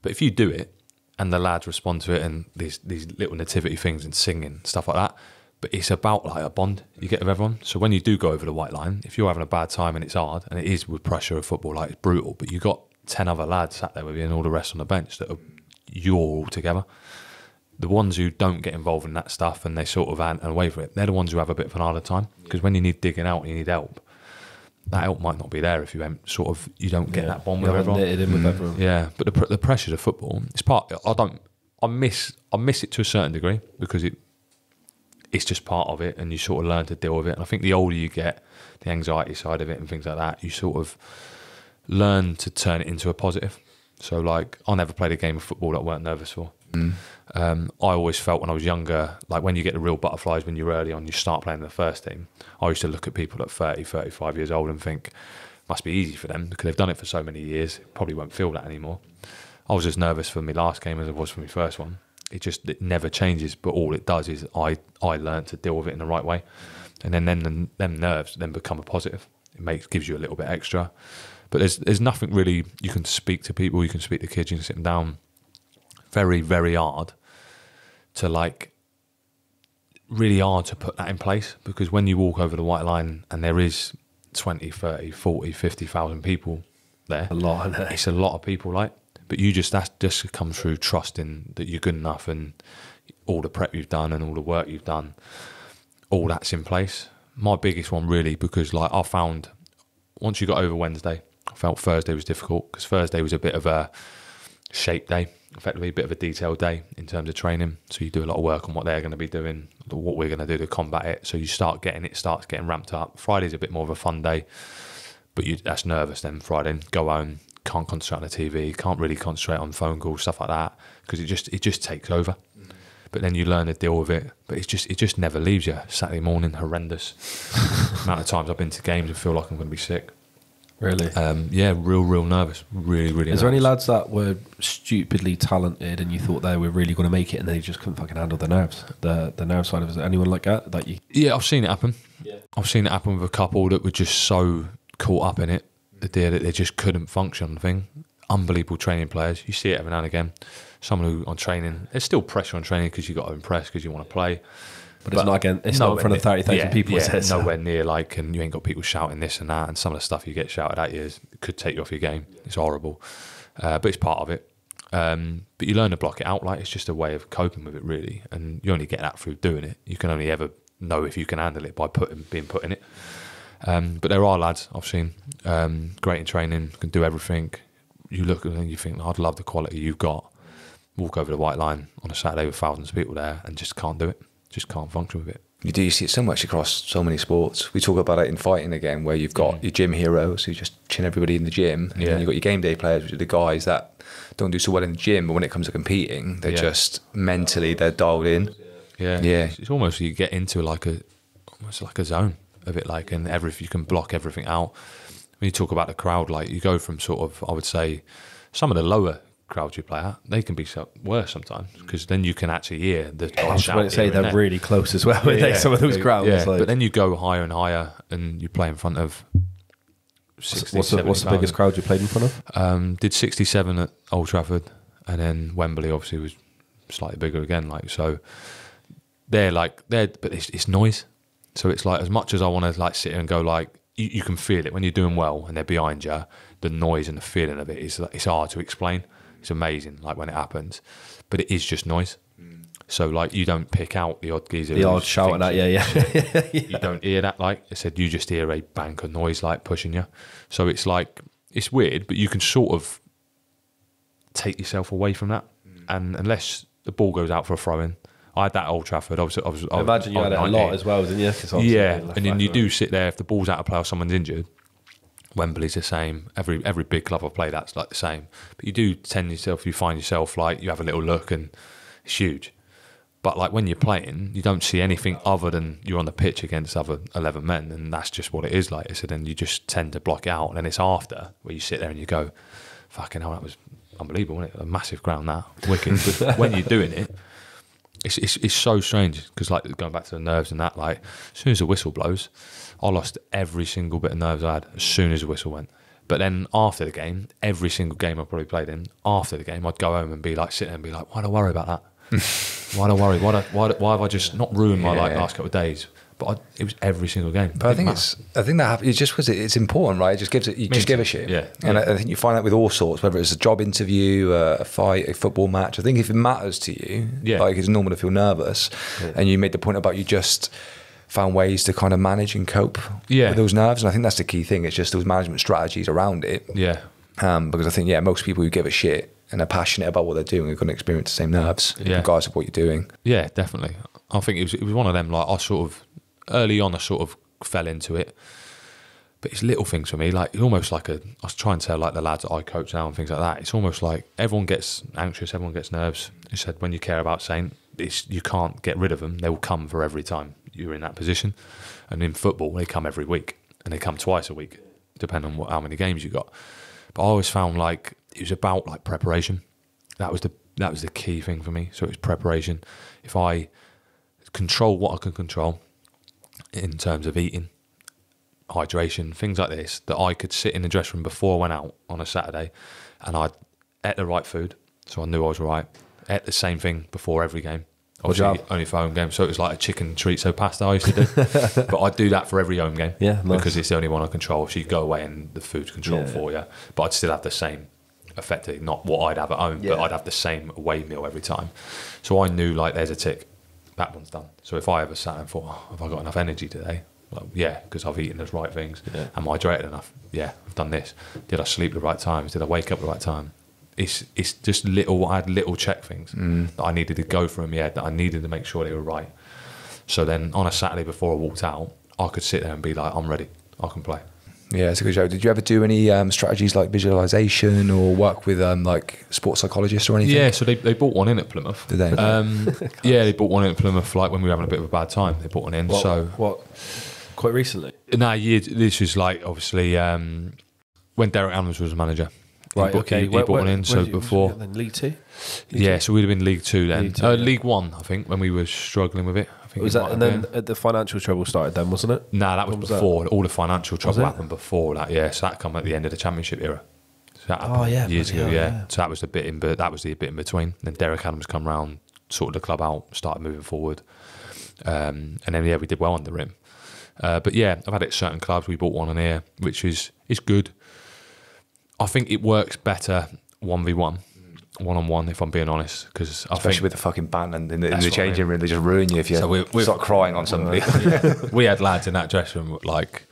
But if you do it and the lads respond to it and these little nativity things and singing, stuff like that, but it's about like a bond you get with everyone. So when you do go over the white line, if you're having a bad time and it's hard, and it is with pressure of football, like it's brutal, but you got 10 other lads sat there with you and all the rest on the bench that are, you're all together. The ones who don't get involved in that stuff and they sort of ant away from it, they're the ones who have a bit of an harder time, because when you need digging out, you need help. that help might not be there if you don't get that bond with everyone. Yeah, but the pressures of football, it's part. I miss it to a certain degree because it's just part of it, and you sort of learn to deal with it. And I think the older you get, the anxiety side of it and things like that, you sort of learn to turn it into a positive. So like, I never played a game of football that I weren't nervous for. I always felt when I was younger, like when you get the real butterflies when you're early on, you start playing the first team. I used to look at people at 30, 35 years old and think, must be easy for them because they've done it for so many years, probably won't feel that anymore. I was as nervous for my last game as I was for my first one. It never changes, but all it does is I learned to deal with it in the right way. And then them nerves then become a positive. It gives you a little bit extra. But there's nothing really, you can speak to people, you can speak to kids, you can sit them down. Very, very hard to really hard to put that in place, because when you walk over the white line and there is 20, 30, 40, 50,000 people there. A lot of that. It's a lot of people, but that just comes through trusting that you're good enough, and all the prep you've done and all the work you've done, all that's in place. My biggest one really, because I found once you got over Wednesday, I felt Thursday was difficult because Thursday was a bit of a shape day, effectively a bit of a detailed day in terms of training. So you do a lot of work on what they're going to be doing, what we're going to do to combat it. So you starts getting ramped up. Friday's a bit more of a fun day, but that's nervous then Friday. Go home, can't concentrate on the TV, can't really concentrate on phone calls, stuff like that, because it just takes over. But then you learn to deal with it. But it just never leaves you. Saturday morning, horrendous. Amount of times I've been to games and feel like I'm going to be sick. Really? Yeah, real nervous. Really, really nervous. Is there any lads that were stupidly talented and you thought they were really going to make it and they just couldn't fucking handle the nerves? The nerve side of it. Is there anyone like that? Yeah, I've seen it happen. Yeah. I've seen it happen with a couple that were just so caught up in it, the idea that they just couldn't function thing. Unbelievable training players. You see it every now and again. Someone who on training, there's still pressure on training because you've got to impress, because you want to play. But it's not in front of 30,000 people. Yeah, it's nowhere near and you ain't got people shouting this and that, and some of the stuff you get shouted at you could take you off your game. It's horrible. But it's part of it. But you learn to block it out. It's just a way of coping with it, really. And you only get that through doing it. You can only ever know if you can handle it by being put in it. But there are lads I've seen, great in training, can do everything. You look at them and you think, I'd love the quality you've got. Walk over the white line on a Saturday with thousands of people there and just can't do it. Just can't function with it. You see it so much across so many sports. We talk about it in fighting again, where you've got your gym heroes who just chin everybody in the gym, and then you've got your game day players, which are the guys that don't do so well in the gym, but when it comes to competing, they're just mentally, they're dialed in. Yeah. It's almost you get into almost like a zone of it, and you can block everything out. When you talk about the crowd, you go from sort of, I would say, some of the lower crowds you play at, they can be worse sometimes, because then you can actually hear the shout. I was say they're really close as well, some of those crowds. Yeah. But then you go higher and higher and you play in front of 60, what's the biggest crowd you played in front of? Did 67 at Old Trafford, and then Wembley obviously was slightly bigger again. So they're but it's noise. So it's as much as I want to sit here and go you can feel it when you're doing well and they're behind you, the noise and the feeling of it is it's hard to explain. It's amazing, when it happens, but it is just noise. So you don't pick out the odd geezer, the odd shout at that, you don't hear that. I said, you just hear a bank of noise pushing you. So it's it's weird, but you can sort of take yourself away from that, and unless the ball goes out for a throw-in. I had that at Old Trafford. I imagine you had it a lot as well, didn't you? Yeah, and then you do sit there if the ball's out of play or someone's injured. Wembley's the same. Every big club I've played at's the same. But you do find yourself you have a little look and it's huge. But when you're playing, you don't see anything other than you're on the pitch against other 11 men, and that's just what it is like. So then you just tend to block it out, and then it's after where you sit there and you go, fucking hell, that was unbelievable, wasn't it? A massive ground that, wicked. But when you're doing it, it's so strange, because going back to the nerves and that, as soon as the whistle blows, I lost every single bit of nerves I had as soon as the whistle went. But then after the game, every single game I probably played in, after the game I'd go home and sit there and be like, why do I worry about that? Why have I just not ruined my last couple of days? But it was every single game. But I think that happens. It just it's important, right? It just gives it. You just give a shit. Yeah. And I think you find that with all sorts, whether it's a job interview, a fight, a football match. I think if it matters to you, it's normal to feel nervous. Yeah. And you made the point about you just found ways to kind of manage and cope with those nerves. And I think that's the key thing. It's just those management strategies around it. Yeah. Because I think, yeah, most people who give a shit and are passionate about what they're doing are going to experience the same nerves regardless of what you're doing. Yeah, definitely. I think it was one of them, like, I sort of, early on, I sort of fell into it. But it's little things for me, like almost like I try and tell like the lads that I coach now and things like that, it's almost like everyone gets anxious, everyone gets nerves. You said when you care about saying, you can't get rid of them, they will come for every time you're in that position. And in football, they come every week and they come twice a week, depending on how many games you got. But I always found like, it was about like preparation. That was the key thing for me. So it was preparation. If I control what I can control in terms of eating, hydration, things like this, that I could sit in the dressing room before I went out on a Saturday and I ate the right food, so I knew I was right. Ate the same thing before every game. Obviously, only for home game, so it was like a chicken chorizo pasta I used to do. But I do that for every home game, nice. Because it's the only one I control. So you go away and the food's controlled for you. But I'd still have the same, effectively, not what I'd have at home, but I'd have the same away meal every time. So I knew, like, there's a tick. That one's done. So if I ever sat and thought, oh, have I got enough energy today? Like, yeah, because I've eaten the right things. Am I hydrated enough? Yeah, I've done this. Did I sleep the right times? Did I wake up the right time? It's just little, I had little check things that I needed to go through in my head, that I needed to make sure they were right. So then on a Saturday before I walked out, I could sit there and be like, I'm ready, I can play. Yeah, it's a good show. Did you ever do any strategies like visualisation or work with like sports psychologists or anything? Yeah, so they bought one in at Plymouth. Did they? Yeah, they bought one in at Plymouth, like when we were having a bit of a bad time, they bought one in. Quite recently? No, this was like, obviously, when Derek Adams was manager. Right, okay. He brought one in, so before. Then League Two? Yeah, so we'd have been League Two then. League One, I think, when we were struggling with it. I think was that, and then the financial trouble started then, wasn't it? No, that was before. All the financial trouble happened before that, yeah. So that come at the end of the Championship era. So that happened years ago, yeah. So that was the bit in between. Then Derek Adams come round, sorted the club out, started moving forward. And then, yeah, we did well under him. But yeah, I've had it at certain clubs. We bought one in here, which is good. I think it works better 1v1, one-on-one, if I'm being honest. Because especially with the fucking ban and in the changing room, they just ruin you if you start crying on somebody. We had lads in that dressing room, like,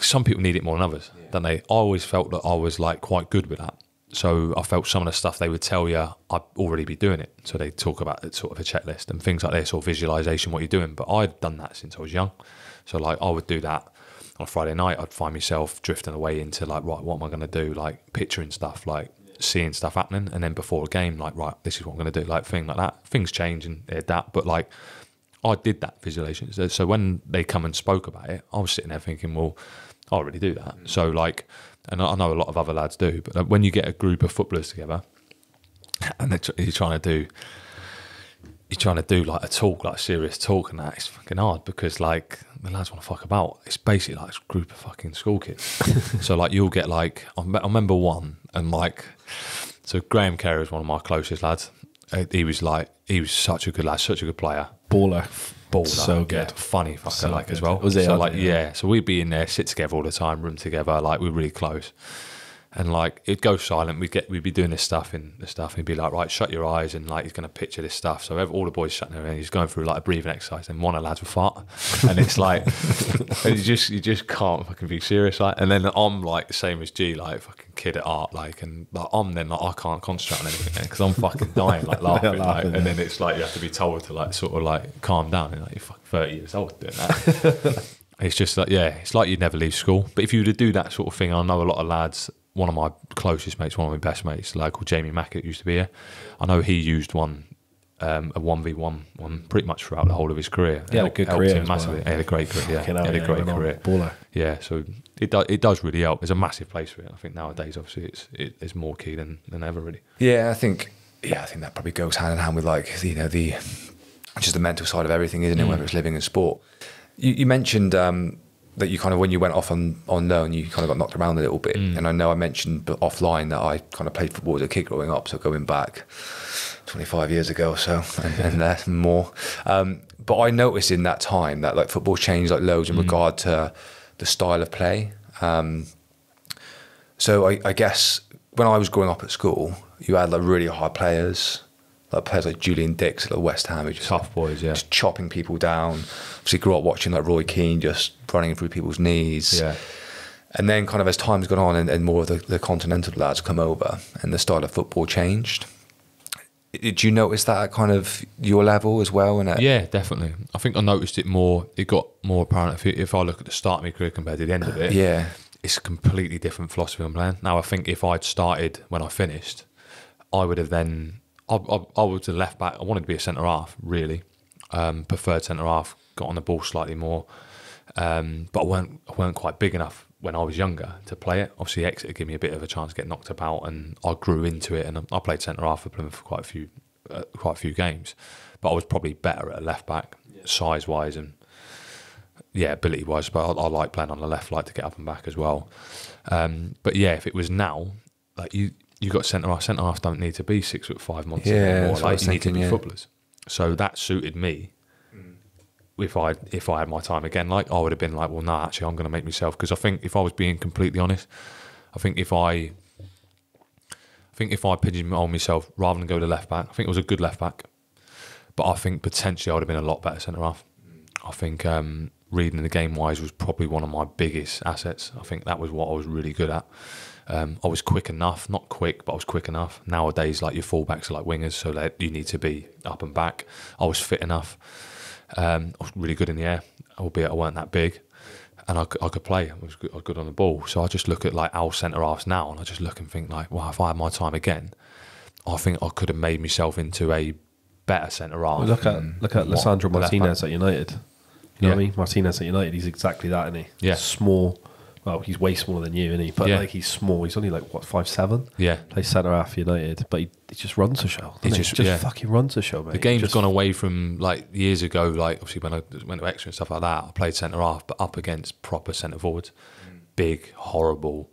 some people need it more than others, don't they? I always felt that I was like quite good with that. So I felt some of the stuff they would tell you, I'd already be doing it. So they talk about it, sort of a checklist and things like this, or visualisation, what you're doing. But I'd done that since I was young. So like I would do that. On a Friday night, I'd find myself drifting away into like, right, what am I going to do? Like picturing stuff, like seeing stuff happening. And then before a game, like, right, this is what I'm going to do, like thing like that. Things change and they adapt. But like I did that visualization. So when they come and spoke about it, I was sitting there thinking, well, I already do that. So like, and I know a lot of other lads do, but like, when you get a group of footballers together and you're trying to do like a talk, like serious talk and that, it's fucking hard because like the lads want to fuck about. It's basically like a group of fucking school kids. So like you'll get like, I remember one and like, so Graham Carey was one of my closest lads. He was such a good lad, such a good player. Baller. So good. Funny fucker so like good. As well. Was it? So like, yeah. So we'd be in there, sit together all the time, room together. Like we're really close. And like it'd go silent. We'd be doing this stuff and He'd be like, right, shut your eyes, and like he's gonna picture this stuff. So all the boys shut their eyes. He's going through like a breathing exercise, and one of the lads will fart, and it's like you just can't fucking be serious. Like, and then I'm like the same as G, like fucking kid at art, like, and like I'm then like I can't concentrate on anything because I'm fucking dying, like laughing and then it's like you have to be told to like sort of like calm down, and like you're fucking 30 years old doing that. It's just like yeah, it's like you'd never leave school. But if you were to do that sort of thing, I know a lot of lads. One of my closest mates, one of my best mates, like called Jamie Mackett, used to be here. I know he used a 1v1 one pretty much throughout the whole of his career. Yeah, a good career. Massively. He had a great career. Yeah, he had a great career. Baller. Yeah, so it does really help. There's a massive place for it. I think nowadays, obviously, it's more key than ever, really. Yeah, I think that probably goes hand in hand with like the mental side of everything, isn't it? Whether it's living and sport. You mentioned. That you kind of, when you went off on loan, you kind of got knocked around a little bit. And I know I mentioned offline that I kind of played football as a kid growing up, so going back 25 years ago or so, and more. But I noticed in that time that like football changed like loads in regard to the style of play. So I guess when I was growing up at school, you had like really hard players, Like players like Julian Dix at West Ham, who just tough boys, yeah, just chopping people down. Obviously, grew up watching like Roy Keane just running through people's knees. Yeah. And then, kind of as time's gone on, and more of the continental lads come over, and the style of football changed. Did you notice that at kind of your level as well? And yeah, definitely. I think I noticed it more. It got more apparent if I look at the start of my career compared to the end of it. Yeah, it's a completely different philosophy I'm playing now. I think if I'd started when I finished, I would have then. I was a left back. I wanted to be a centre half, really. Preferred centre half. Got on the ball slightly more, but I weren't quite big enough when I was younger to play it. Obviously, Exeter gave me a bit of a chance to get knocked about, and I grew into it. And I played centre half for Plymouth for quite a few games, but I was probably better at a left back, yeah, size wise and yeah, ability wise. But I like playing on the left, like to get up and back as well. But yeah, if it was now, like you got centre half. Centre half don't need to be 6'5" monsters anymore. Like, you need to be footballers. So that suited me. If I had my time again, like I would have been like, well, no, actually, I'm going to make myself, because I think if I was being completely honest, I think if I pigeonholed myself rather than go to left back, I think it was a good left back, but I think potentially I would have been a lot better centre half. I think reading the game wise was probably one of my biggest assets. I think that was what I was really good at. I was quick enough, not quick, but I was quick enough. Nowadays, like your fullbacks are like wingers, so that you need to be up and back. I was fit enough. I was really good in the air, albeit I weren't that big, and I could play. I was good on the ball. So I just look at like our centre halves now, and I just look and think like, wow, if I had my time again, I think I could have made myself into a better centre half. Well, look at Lissandro Martinez at United. You know what I mean? Martinez at United, he's exactly that, isn't he? Yeah, small. Well, he's way smaller than you, isn't he? But like, he's small. He's only like what, 5'7". Yeah, plays centre half United, but he just runs the show. He just fucking runs the show, mate. The game's gone away from like years ago. Like obviously when I went to Exeter and stuff like that, I played centre half, but up against proper centre forwards, big, horrible.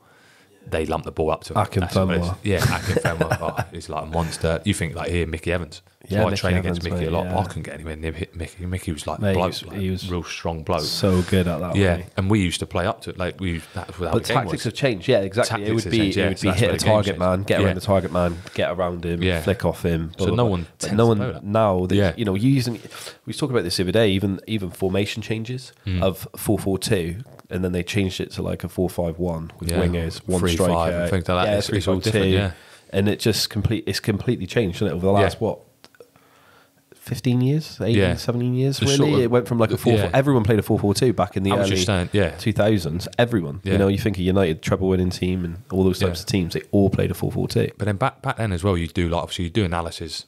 They lump the ball up to him. Akinfenwa. Yeah, Akinfenwa. Oh, he's like a monster. You think like here, Mickey Evans. Yeah, I train against Mickey a lot. Yeah. I couldn't get anywhere near Mickey. Mickey was like a bloke. He was real strong bloke. So good at that. Yeah, and we used to play up to it. Like but tactics have changed. Yeah, exactly. It would be hit a target man, get around the target man, get around him, flick off him. Blah, so no one now. You know, using. We talked about this the other day. Even formation changes of 4-4-2. And then they changed it to like a 4-5-1 with wingers, one striker, and things like that. It's all different, and it just it's completely changed, isn't it, over the last what, 15 years, 18, 17 years. The really, it went from like a 4-4. Everyone played a 4-4-2 back in the early 2000s. Everyone, you know, you think of United treble-winning team and all those types of teams, they all played a 4-4-2. But then back then as well, you do like obviously you do analysis.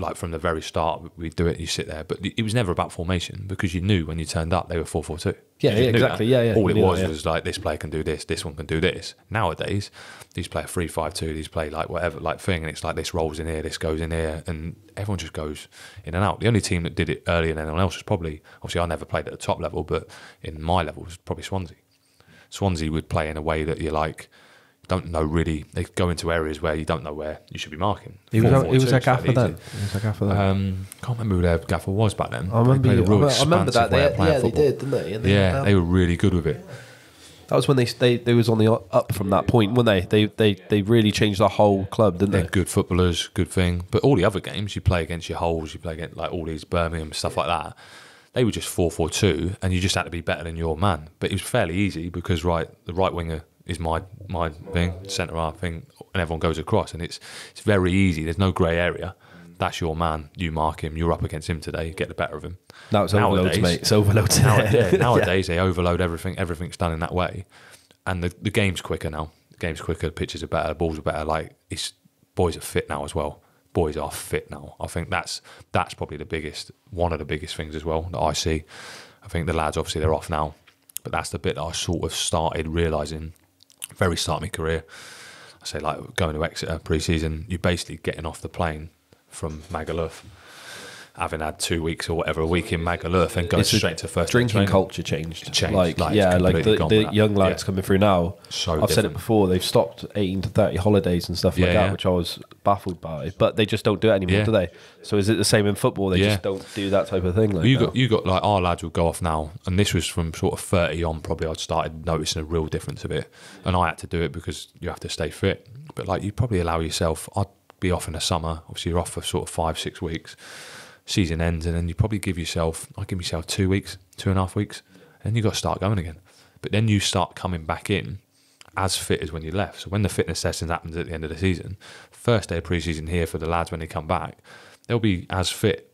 Like from the very start, we do it. You sit there, but it was never about formation because you knew when you turned up they were 4-4-2. Yeah, exactly. That. Yeah. All it was like this player can do this, this one can do this. Nowadays, these play 3-5-2, these play like whatever like thing, and it's like this rolls in here, this goes in here, and everyone just goes in and out. The only team that did it earlier than anyone else was probably obviously I never played at the top level, but in my level was probably Swansea. Swansea would play in a way that you like. Don't know really. They go into areas where you don't know where you should be marking. He was a gaffer then. He was a gaffer then. Can't remember who their gaffer was back then. I remember that. They did, didn't they? They were really good with it. That was when they was on the up from that point, weren't they? They really changed the whole club, didn't they? Good footballers, good thing. But all the other games you play against your holes, you play against like all these Birmingham stuff like that. They were just 4-4-2, and you just had to be better than your man. But it was fairly easy because the right winger is my thing, centre half thing, and everyone goes across, and it's very easy. There's no grey area. That's your man. You mark him. You're up against him today. You get the better of him. Now it's overloads, mate. It's overloads. Nowadays they overload everything. Everything's done in that way, and the game's quicker now. The game's quicker. Pitches are better. The balls are better. Like boys are fit now as well. Boys are fit now. I think that's probably one of the biggest things as well that I see. I think the lads obviously they're off now, but that's the bit that I sort of started realising. Very start of my career, I say like going to Exeter pre-season, you're basically getting off the plane from Magaluf, having had 2 weeks or whatever, a week in Magaluf and going straight to first drinking training. Culture changed. Like the young lads coming through now, so I've said it before, they've stopped 18 to 30 holidays and stuff like that, which I was baffled by, but they just don't do it anymore, do they? So is it the same in football? They just don't do that type of thing. Like you got like our lads will go off now, and this was from sort of 30 on probably I'd started noticing a real difference of it, and I had to do it because you have to stay fit, but like you probably allow yourself, I'd be off in the summer. Obviously, you're off for sort of 5-6 weeks. Season ends, and then you probably give yourself, I give myself 2 weeks, 2.5 weeks, and you've got to start going again. But then you start coming back in as fit as when you left. So when the fitness session happens at the end of the season, first day of pre-season here for the lads when they come back, they'll be as fit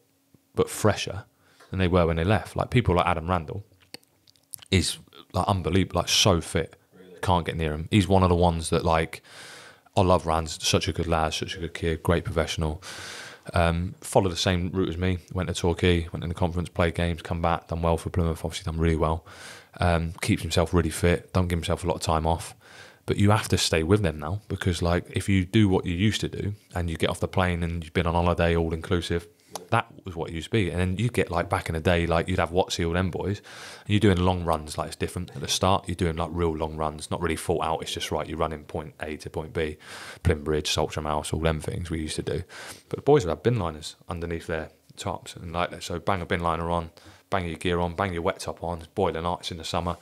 but fresher than they were when they left. Like people like Adam Randall is like unbelievable, like so fit, can't get near him. He's one of the ones that, like, I love Rand's such a good lad, such a good kid, great professional. Followed the same route as me, went to Torquay, went in the conference, played games, come back, done well for Plymouth, obviously done really well. Keeps himself really fit, don't give himself a lot of time off. But you have to stay with them now, because like if you do what you used to do and you get off the plane and you've been on holiday, all inclusive, that was what it used to be. And then you get like back in the day, like you'd have Watchy, all them boys, and you're doing long runs. Like it's different at the start. You're doing like real long runs, not really thought out. It's just right. You're running point A to point B, Plimbridge, Saltram House, all them things we used to do. But the boys would have bin liners underneath their tops and like that. So bang a bin liner on, bang your gear on, bang your wet top on. It's boiling nights in the summer,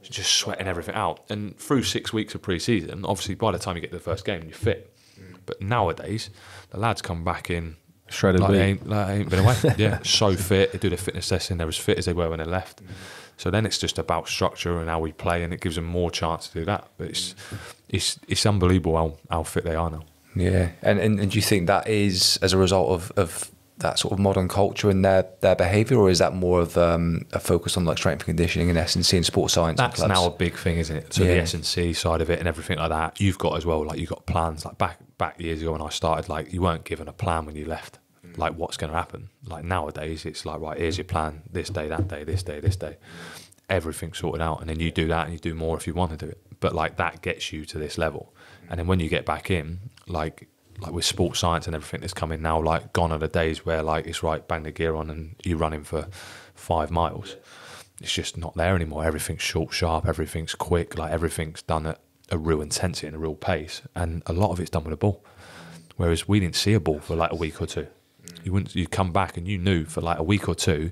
just sweating everything out. And through 6 weeks of pre-season, obviously by the time you get to the first game, you're fit. But nowadays, the lads come back in shredded, like they ain't been away. Yeah, so fit. They do the fitness testing. They're as fit as they were when they left. So then it's just about structure and how we play, and it gives them more chance to do that. But it's unbelievable how fit they are now. Yeah, and do you think that is as a result of that sort of modern culture and their behaviour, or is that more of a focus on like strength and conditioning and S&C and sports science? That's now a big thing, isn't it? So yeah, the S&C side of it and everything like that. You've got as well, like you've got plans. Like back years ago when I started, like you weren't given a plan when you left, like what's going to happen. Like nowadays, it's like, right, here's your plan, this day, that day, this day, this day. Everything's sorted out, and then you do that and you do more if you want to do it. But like that gets you to this level. And then when you get back in, like with sports science and everything that's coming now, like gone are the days where like it's right, bang the gear on and you're running for 5 miles. It's just not there anymore. Everything's short, sharp, everything's quick, like everything's done at a real intensity and a real pace, and a lot of it's done with a ball, whereas we didn't see a ball for like a week or two. You'd come back and you knew for like a week or two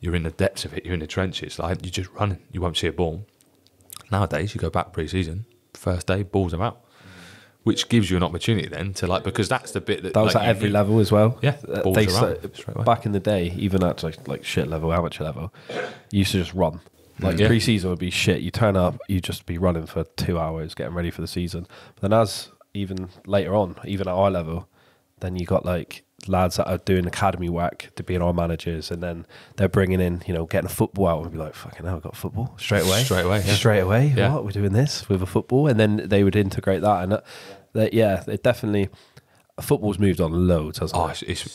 you're in the depths of it, you're in the trenches, like you're just running, you won't see a ball. Nowadays you go back pre-season, first day, balls are out, which gives you an opportunity then to like, because that's the bit that was like, at every level as well. Yeah, balls are out. Back in the day, even at like shit level, amateur level, you used to just run. Like pre-season would be shit. You turn up, you just be running for 2 hours, getting ready for the season. But then as even later on, even at our level, then you got like lads that are doing academy work to being our managers, and then they're bringing in, you know, getting a football out and be like, fucking hell, I've got football straight away. Yeah. What, we're doing this with a football, and then they would integrate that, and it definitely, football's moved on loads, hasn't it?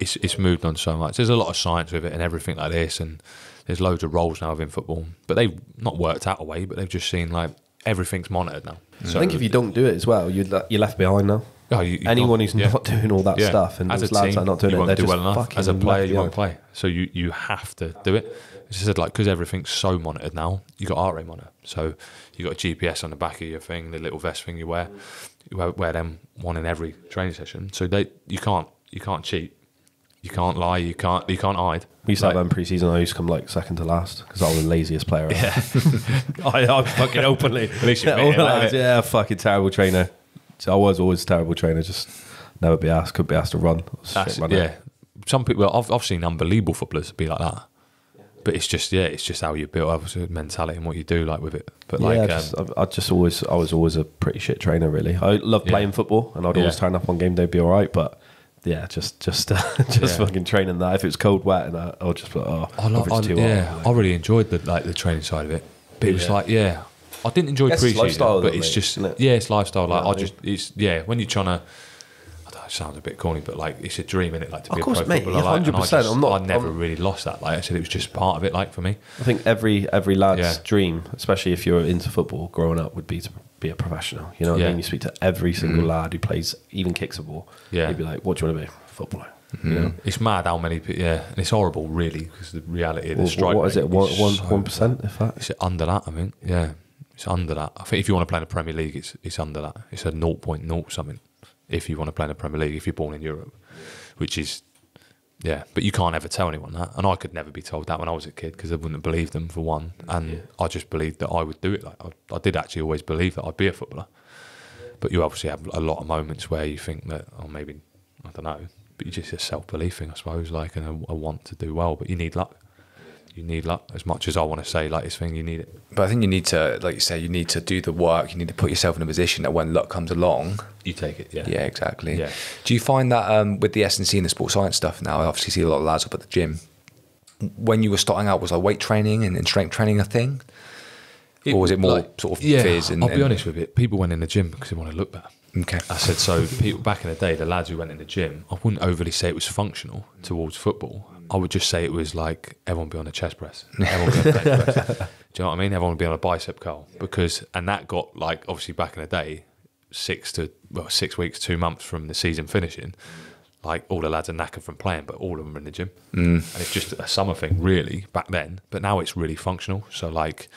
It's moved on so much. There's a lot of science with it and everything like this, and there's loads of roles now within football, but they've not worked out a way, but they've just seen like everything's monitored now. So I think if you don't do it as well, you're left behind now. Oh, anyone who's not doing all that stuff, and as those lads are not doing it, they're just well fucking as a player, you won't play. So you have to do it. As I said, like, because everything's so monitored now, you got heart rate monitor. So you got a GPS on the back of your thing, the little vest thing you wear. You wear them one in every training session. So you can't cheat, you can't lie, you can't hide. We used to have them pre-season. I used to come like second to last because I was the laziest player ever. Yeah, I'm fucking openly. At least you admit it, like, yeah, fucking terrible trainer. So I was always a terrible trainer, just never be asked, couldn't be asked to run. Yeah. Some people, well, I've seen unbelievable footballers be like that. But it's just, yeah, it's just how you build up mentality and what you do like with it. But like, I was always a pretty shit trainer, really. I loved playing football, and I'd always turn up on game day, be all right. But yeah, just fucking training that. If it was cold, wet, and I'll just be like, I really enjoyed the training side of it. But it was I didn't enjoy pre-season, but it's just, it's lifestyle. Like, when you're trying to, I don't know, it sounds a bit corny, but like, it's a dream, isn't it? Like, to be a pro footballer. 100%. I never really lost that. Like I said, it was just part of it, like, for me. I think every lad's dream, especially if you're into football growing up, would be to be a professional. You know what I mean? You speak to every single lad who plays, even kicks a ball. Yeah. You'd be like, what do you want to be? Footballer. You know? It's mad how many people, and it's horrible, really, because the reality of the strike. What is it? 1%, if that? It's under that, I mean, yeah. It's under that. I think if you want to play in the Premier League, it's under that. It's a 0.0 something if you want to play in the Premier League, if you're born in Europe, which is, but you can't ever tell anyone that. And I could never be told that when I was a kid, because I wouldn't have believed them, for one. And I just believed that I would do it. Like I did actually always believe that I'd be a footballer. But you obviously have a lot of moments where you think that, oh, maybe, I don't know, but you just a self-belief thing, I suppose, like, and a want to do well, but you need luck. You need luck. As much as I want to say, like, this thing, you need it. But I think you need to, like you say, you need to do the work. You need to put yourself in a position that when luck comes along, you take it. Yeah, yeah, exactly. Yeah. Do you find that with the S&C and the sports science stuff now, I obviously see a lot of lads up at the gym. When you were starting out, was like weight training and strength training a thing? Or was it more like, sort of fizz? And, I'll be honest with it. People went in the gym because they want to look better. Okay. I said, so people back in the day, the lads who went in the gym, I wouldn't overly say it was functional towards football. I would just say it was like, everyone be on a chest press. Everyone be on a bench press. Do you know what I mean? Everyone would be on a bicep curl. Because, and that got like, obviously back in the day, 6 weeks, 2 months from the season finishing, like all the lads are knackered from playing, but all of them are in the gym. Mm. And it's just a summer thing really back then, but now it's really functional. So like,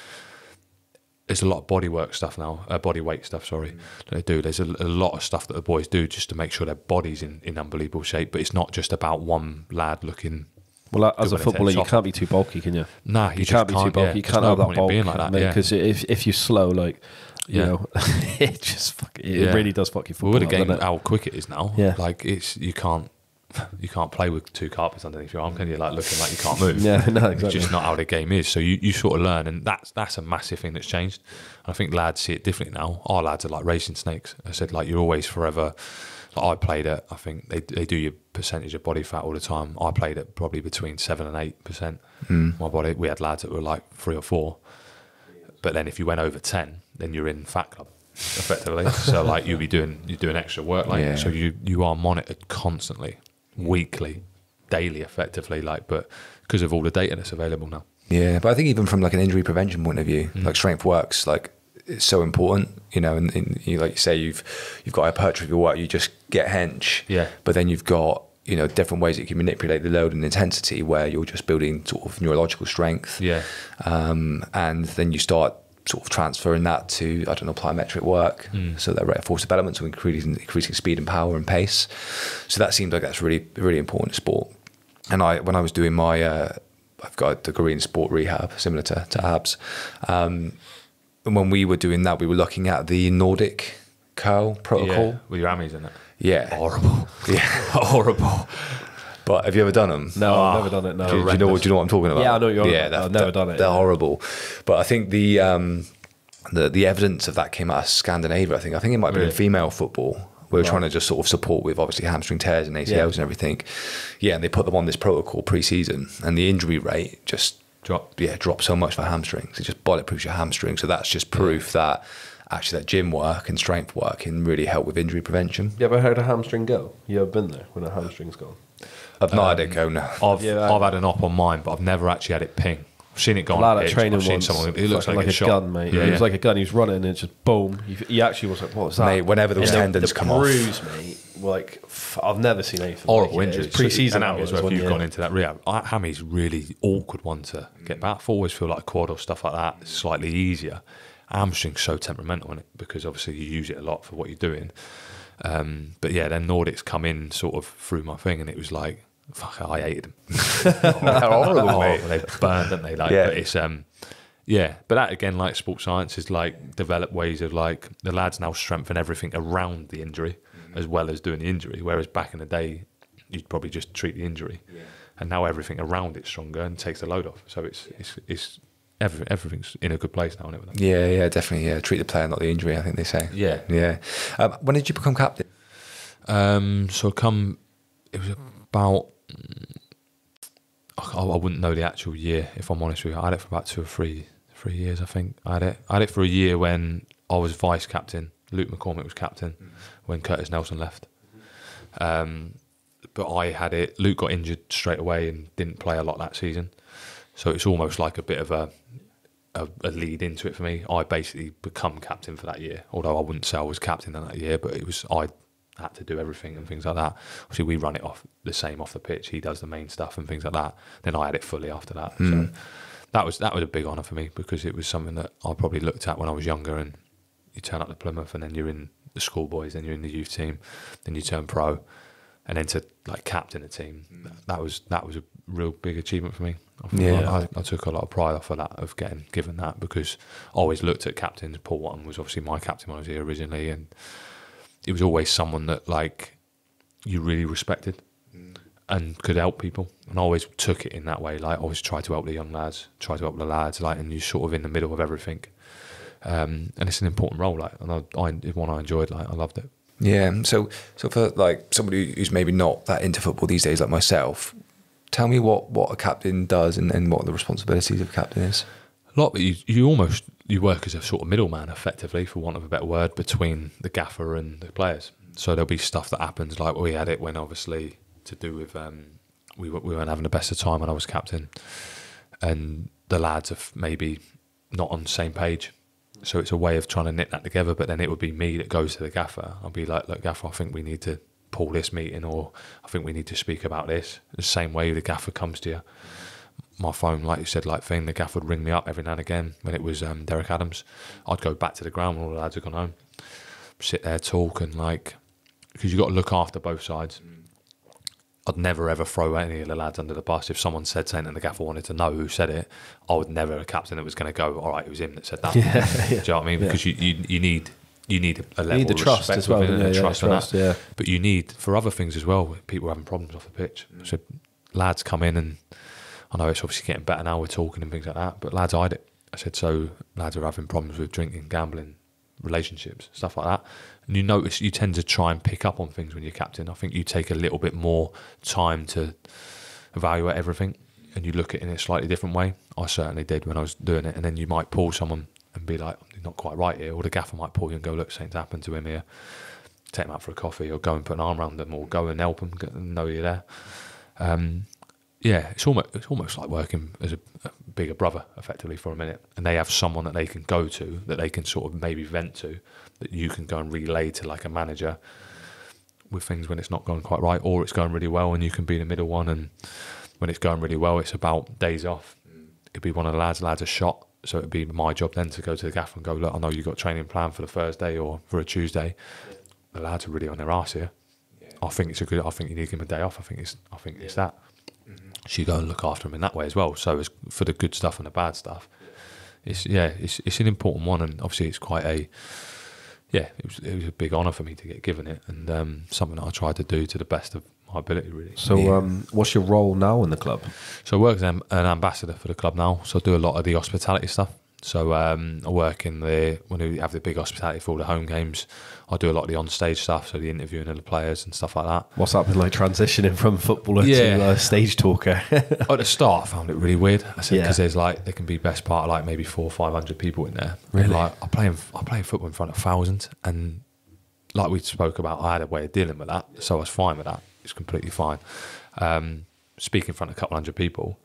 there's a lot of body work stuff now, body weight stuff, sorry, that they do. There's a lot of stuff that the boys do just to make sure their body's in unbelievable shape, but it's not just about one lad looking... Well, as a footballer, you can't be too bulky, can you? Nah, you can't be too bulky. Yeah. You can't have that bulk. Because if you're slow, like, you know, it just it really does fuck your football. With a game, how quick it is now, like, it's you can't play with two carpets underneath your arm, can you? Like, looking like you can't move. Yeah, no, exactly. It's just not how the game is. So you sort of learn, and that's a massive thing that's changed. And I think lads see it differently now. Our lads are like racing snakes. I said, like, you're always forever. Like, I played at, I think they do your percentage of body fat all the time. I played at probably between 7 and 8%. My body. We had lads that were like 3 or 4, but then if you went over 10, then you're in fat club, effectively. So like, you'll be doing extra work, like so you are monitored constantly. Weekly, daily, effectively, like, but because of all the data that's available now. Yeah, but I think even from like an injury prevention point of view, like strength works, like it's so important, you know. And you, like you say, you've got hypertrophy work, you just get hench. Yeah. But then you've got, you know, different ways that you can manipulate the load and intensity where you're just building sort of neurological strength. Yeah. And then you start sort of transferring that to, I don't know, plyometric work. So that rate of force development, so increasing speed and power and pace. So that seems like that's really, really important in sport. And when I was doing my, I've got a degree in sport rehab, similar to abs. And when we were doing that, we were looking at the Nordic curl protocol. Yeah, with your hammies in it. Yeah. Horrible. Yeah, horrible. But have you ever done them? No, I've never done it. No, do you know what I'm talking about? Yeah, I know you're. Yeah, I've never done it. They're horrible. But I think the evidence of that came out of Scandinavia. I think it might have been in female football. We were trying to just sort of support with obviously hamstring tears and ACLs and everything. Yeah, and they put them on this protocol pre-season, and the injury rate just dropped so much for hamstrings. It just bulletproofs your hamstring. So that's just proof that actually that gym work and strength work can really help with injury prevention. You ever heard a hamstring go? You ever been there when a hamstring's gone? I've not had it go, no. I've had an op on mine, but I've never actually had it ping. I've seen it go on a pitch. I've seen someone, it looks like a shot. Gun, mate. Yeah, it was like a gun. He was running and it's just boom. He actually was like, what was that? Mate, whenever those tendons come off. The bruise, mate, like, I've never seen anything. Horrible injuries. Pre-season hours where you've gone into that rehab. Hammy's really awkward one to get back for. Always feel like quad or stuff like that, slightly easier. Hamstring's so temperamental in it because obviously you use it a lot for what you're doing. But yeah, then Nordics come in sort of through my thing and it was like, fuck, I hated them. They're horrible, mate. They burn, don't they? Like, but it's, but that again, like sports science is like develop ways of like the lads now strengthen everything around the injury as well as doing the injury. Whereas back in the day, you'd probably just treat the injury, and now everything around it's stronger and takes the load off. So it's everything's in a good place now, isn't it? Yeah, definitely. Yeah, treat the player, not the injury, I think they say. Yeah. When did you become captain? It was about, I wouldn't know the actual year if I'm honest with you. I had it for about 2 or 3 years, I think. I had it for a year when I was vice captain. Luke McCormick was captain when Curtis Nelson left. But I had it. Luke got injured straight away and didn't play a lot that season. So it's almost like a bit of a lead into it for me. I basically become captain for that year, although I wouldn't say I was captain in that year, but it was, I had to do everything and things like that. Obviously, we run it off the pitch. He does the main stuff and things like that. Then I had it fully after that. So that was a big honour for me because it was something that I probably looked at when I was younger. And you turn up to Plymouth, and then you're in the schoolboys, then you're in the youth team, then you turn pro. and then to like captain a team, that was a real big achievement for me. I took a lot of pride off of that, of getting given that, because I always looked at captains. Paul Watton was obviously my captain when I was here originally, and it was always someone that like you really respected and could help people, and I always took it in that way. Like I always tried to help the young lads, tried to help the lads, like, and you're sort of in the middle of everything. And it's an important role, like, and it's one I enjoyed. Like I loved it. Yeah, so for like somebody who's maybe not that into football these days, like myself, tell me what a captain does and what the responsibilities of a captain is. A lot, but you work as a sort of middleman, effectively, for want of a better word, between the gaffer and the players. So there'll be stuff that happens, like we had it when obviously to do with we weren't having the best of time when I was captain, and the lads are maybe not on the same page. So it's a way of trying to knit that together, but then it would be me that goes to the gaffer. I'll be like, look, gaffer, I think we need to pull this meeting, or I think we need to speak about this. The same way the gaffer comes to you. My phone, like you said, like thing, the gaffer would ring me up every now and again. When it was Derek Adams, I'd go back to the ground when all the lads had gone home, sit there, talk, and like, because you've got to look after both sides. I'd never ever throw any of the lads under the bus. If someone said something and the gaffer wanted to know who said it, I would never a captain that was going to go, all right, it was him that said that. Yeah, do you know what I mean? Because you need a level of trust as well. Yeah, trust. But you need, for other things as well, people having problems off the pitch. So lads come in, and I know it's obviously getting better now, we're talking and things like that, but lads hide it. I said, so lads are having problems with drinking, gambling, relationships, stuff like that, and you notice you tend to try and pick up on things when you're captain. I think you take a little bit more time to evaluate everything, and you look at it in a slightly different way. I certainly did when I was doing it, and then you might pull someone and be like, not quite right here, or the gaffer might pull you and go, look, something's happened to him here, take him out for a coffee, or go and put an arm around them, or go and help them know you're there. Yeah, it's almost like working as a bigger brother, effectively, for a minute, and they have someone that they can go to, that they can sort of maybe vent to, that you can go and relay to like a manager with things when it's not going quite right, or it's going really well and you can be the middle one. And when it's going really well, it's about days off. It'd be one of the lads a shot, so it'd be my job then to go to the gaffer and go, look, I know you've got training planned for the Thursday or for a Tuesday. The lads are really on their arse here. Yeah. I think you need to give them a day off. I think it's that. So you go and look after them in that way as well. So it's for the good stuff and the bad stuff. It's an important one, and obviously it's quite a it was a big honour for me to get given it, and something that I tried to do to the best of my ability, really. So what's your role now in the club? So I work as an ambassador for the club now. So I do a lot of the hospitality stuff. So I work in when we have the big hospitality for all the home games, I do a lot of the on-stage stuff, so the interviewing of the players and stuff like that. What's that been like, transitioning from footballer to stage talker? At the start, I found it really weird. I said, because there's like, there can be best part of like maybe 400 or 500 people in there. Really? And like, I play football in front of thousands, and like we spoke about, I had a way of dealing with that, so I was fine with that. It's completely fine. Speaking in front of a couple hundred people,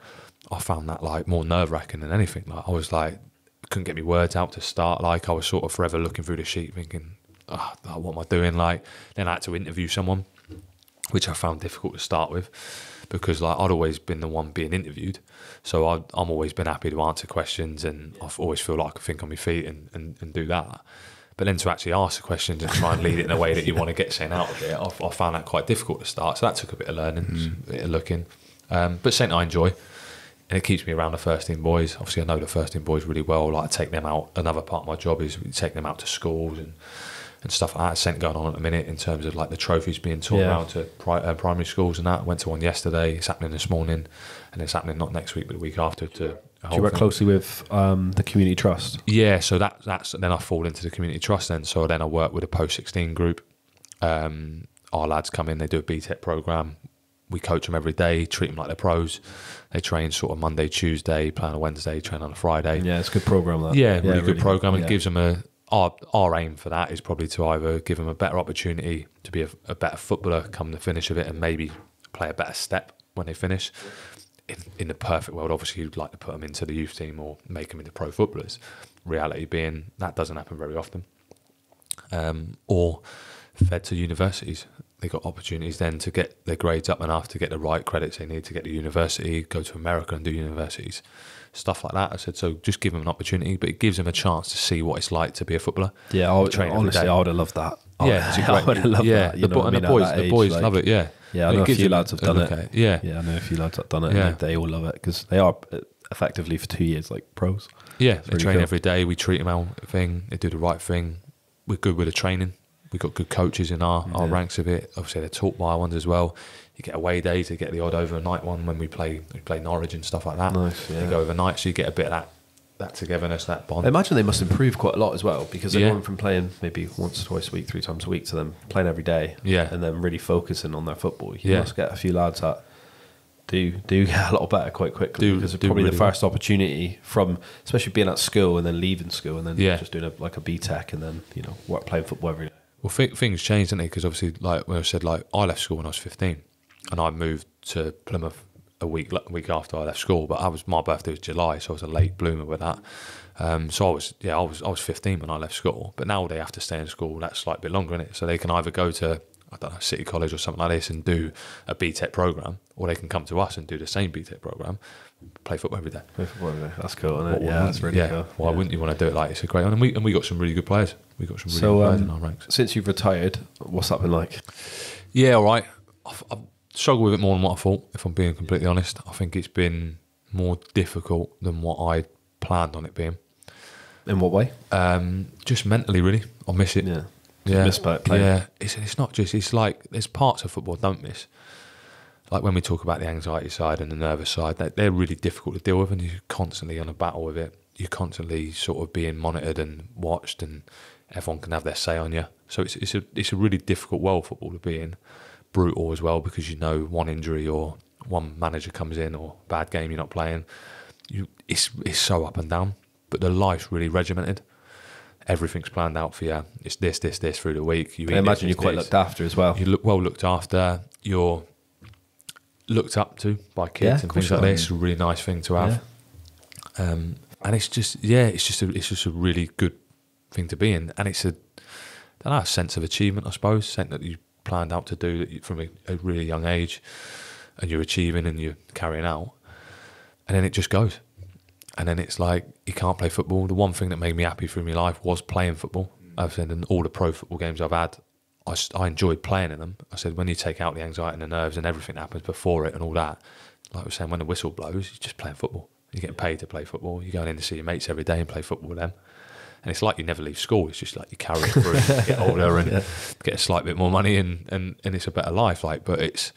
I found that like more nerve-wracking than anything. Like I was like, couldn't get my words out to start. Like I was sort of forever looking through the sheet thinking, oh, what am I doing? Like then I had to interview someone, which I found difficult to start with, because like I'd always been the one being interviewed, so I'm always been happy to answer questions, and I've always feel like I can think on my feet and do that. But then to actually ask the questions and try and lead it in a way that you want to get something out of it, I found that quite difficult to start. So that took a bit of learning, a bit of looking, but something I enjoy. And it keeps me around the first team boys. Obviously, I know the first team boys really well. Like I take them out. Another part of my job is taking them out to schools and stuff like that. It's something going on at the minute in terms of like the trophies being torn around to primary schools and that. I went to one yesterday. It's happening this morning, and it's happening not next week but the week after. Do you work closely with the community trust? Yeah, so that's then I fall into the community trust. Then I work with a post-16 group. Our lads come in. They do a BTEC program. We coach them every day, treat them like they're pros. They train sort of Monday, Tuesday, play on a Wednesday, train on a Friday. Yeah, it's a good program, that. Yeah, really good program. It gives them our aim for that is probably to either give them a better opportunity to be a better footballer come the finish of it, and maybe play a better step when they finish. In the perfect world, obviously, you'd like to put them into the youth team or make them into pro footballers. Reality being that doesn't happen very often. Or fed to universities. They got opportunities then to get their grades up enough to get the right credits they need to get to university, go to America and do universities, stuff like that. I said, so just give them an opportunity, but it gives them a chance to see what it's like to be a footballer. Yeah, honestly, I would have loved that. Oh, yeah, it's a great, I would have loved that. You know what I mean? The boys like, love it. Yeah, yeah. I know a few lads have done it. Yeah, yeah. I know a few lads have done it. Yeah, and they all love it because they are effectively for 2 years like pros. Yeah, they train every day. We treat them our thing. They do the right thing. We're good with the training. We've got good coaches in our ranks of it. Obviously, they're taught by ones as well. You get away days. You get the odd overnight one when we play Norwich and stuff like that. Nice. Yeah. They go overnight, so you get a bit of that togetherness, that bond. I imagine they must improve quite a lot as well, because they've gone from playing maybe once or twice a week, 3 times a week, to them playing every day, and then really focusing on their football. You must get a few lads that do get a lot better quite quickly, because it's probably really the first opportunity from, especially being at school and then leaving school and then just doing a BTEC and then playing football every day. Well, things changed, didn't they? Because obviously, like when I said, like I left school when I was 15, and I moved to Plymouth a week after I left school, but my birthday was July, so I was a late bloomer with that. So I was 15 when I left school, but now they have to stay in school. That's like a bit longer, isn't it? So they can either go to, I don't know, City College or something like this and do a BTEC program, or they can come to us and do the same BTEC program, play football every day. That's cool, isn't it? Yeah, that's really cool. Why wouldn't you want to do it? Like, it's a great one, and we got some really good players. We got some really good players in our ranks. Since you've retired, what's that been like? Yeah, all right. I've struggled with it more than what I thought, if I'm being completely honest. I think it's been more difficult than what I planned on it being. In what way? Just mentally, really. I miss it. Yeah. Yeah. Miss playing. Yeah. It's not just, it's like there's parts of football I don't miss. Like when we talk about the anxiety side and the nervous side, they're really difficult to deal with, and you're constantly on a battle with it. You're constantly sort of being monitored and watched, and everyone can have their say on you. So it's a really difficult world, football, to be in. Brutal as well, because one injury or one manager comes in or bad game you're not playing, it's so up and down. But the life's really regimented. Everything's planned out for you. It's this through the week. I imagine you're quite looked after as well. You look well looked after. You're looked up to by kids and things like that. It's a really nice thing to have. Yeah. And it's just it's just a really good thing to be in, and it's a sense of achievement, I suppose, something that you planned out to do that from a really young age, and you're achieving and you're carrying out, and then it just goes, and then it's like you can't play football. The one thing that made me happy through my life was playing football. I've said in all the pro football games I've had, I enjoyed playing in them. I said when you take out the anxiety and the nerves and everything that happens before it and all that, like I was saying, when the whistle blows, you're just playing football. You're getting paid to play football. You're going in to see your mates every day and play football with them. And it's like you never leave school. It's just like you carry it through and get older and get a slight bit more money and it's a better life. Like, but it's,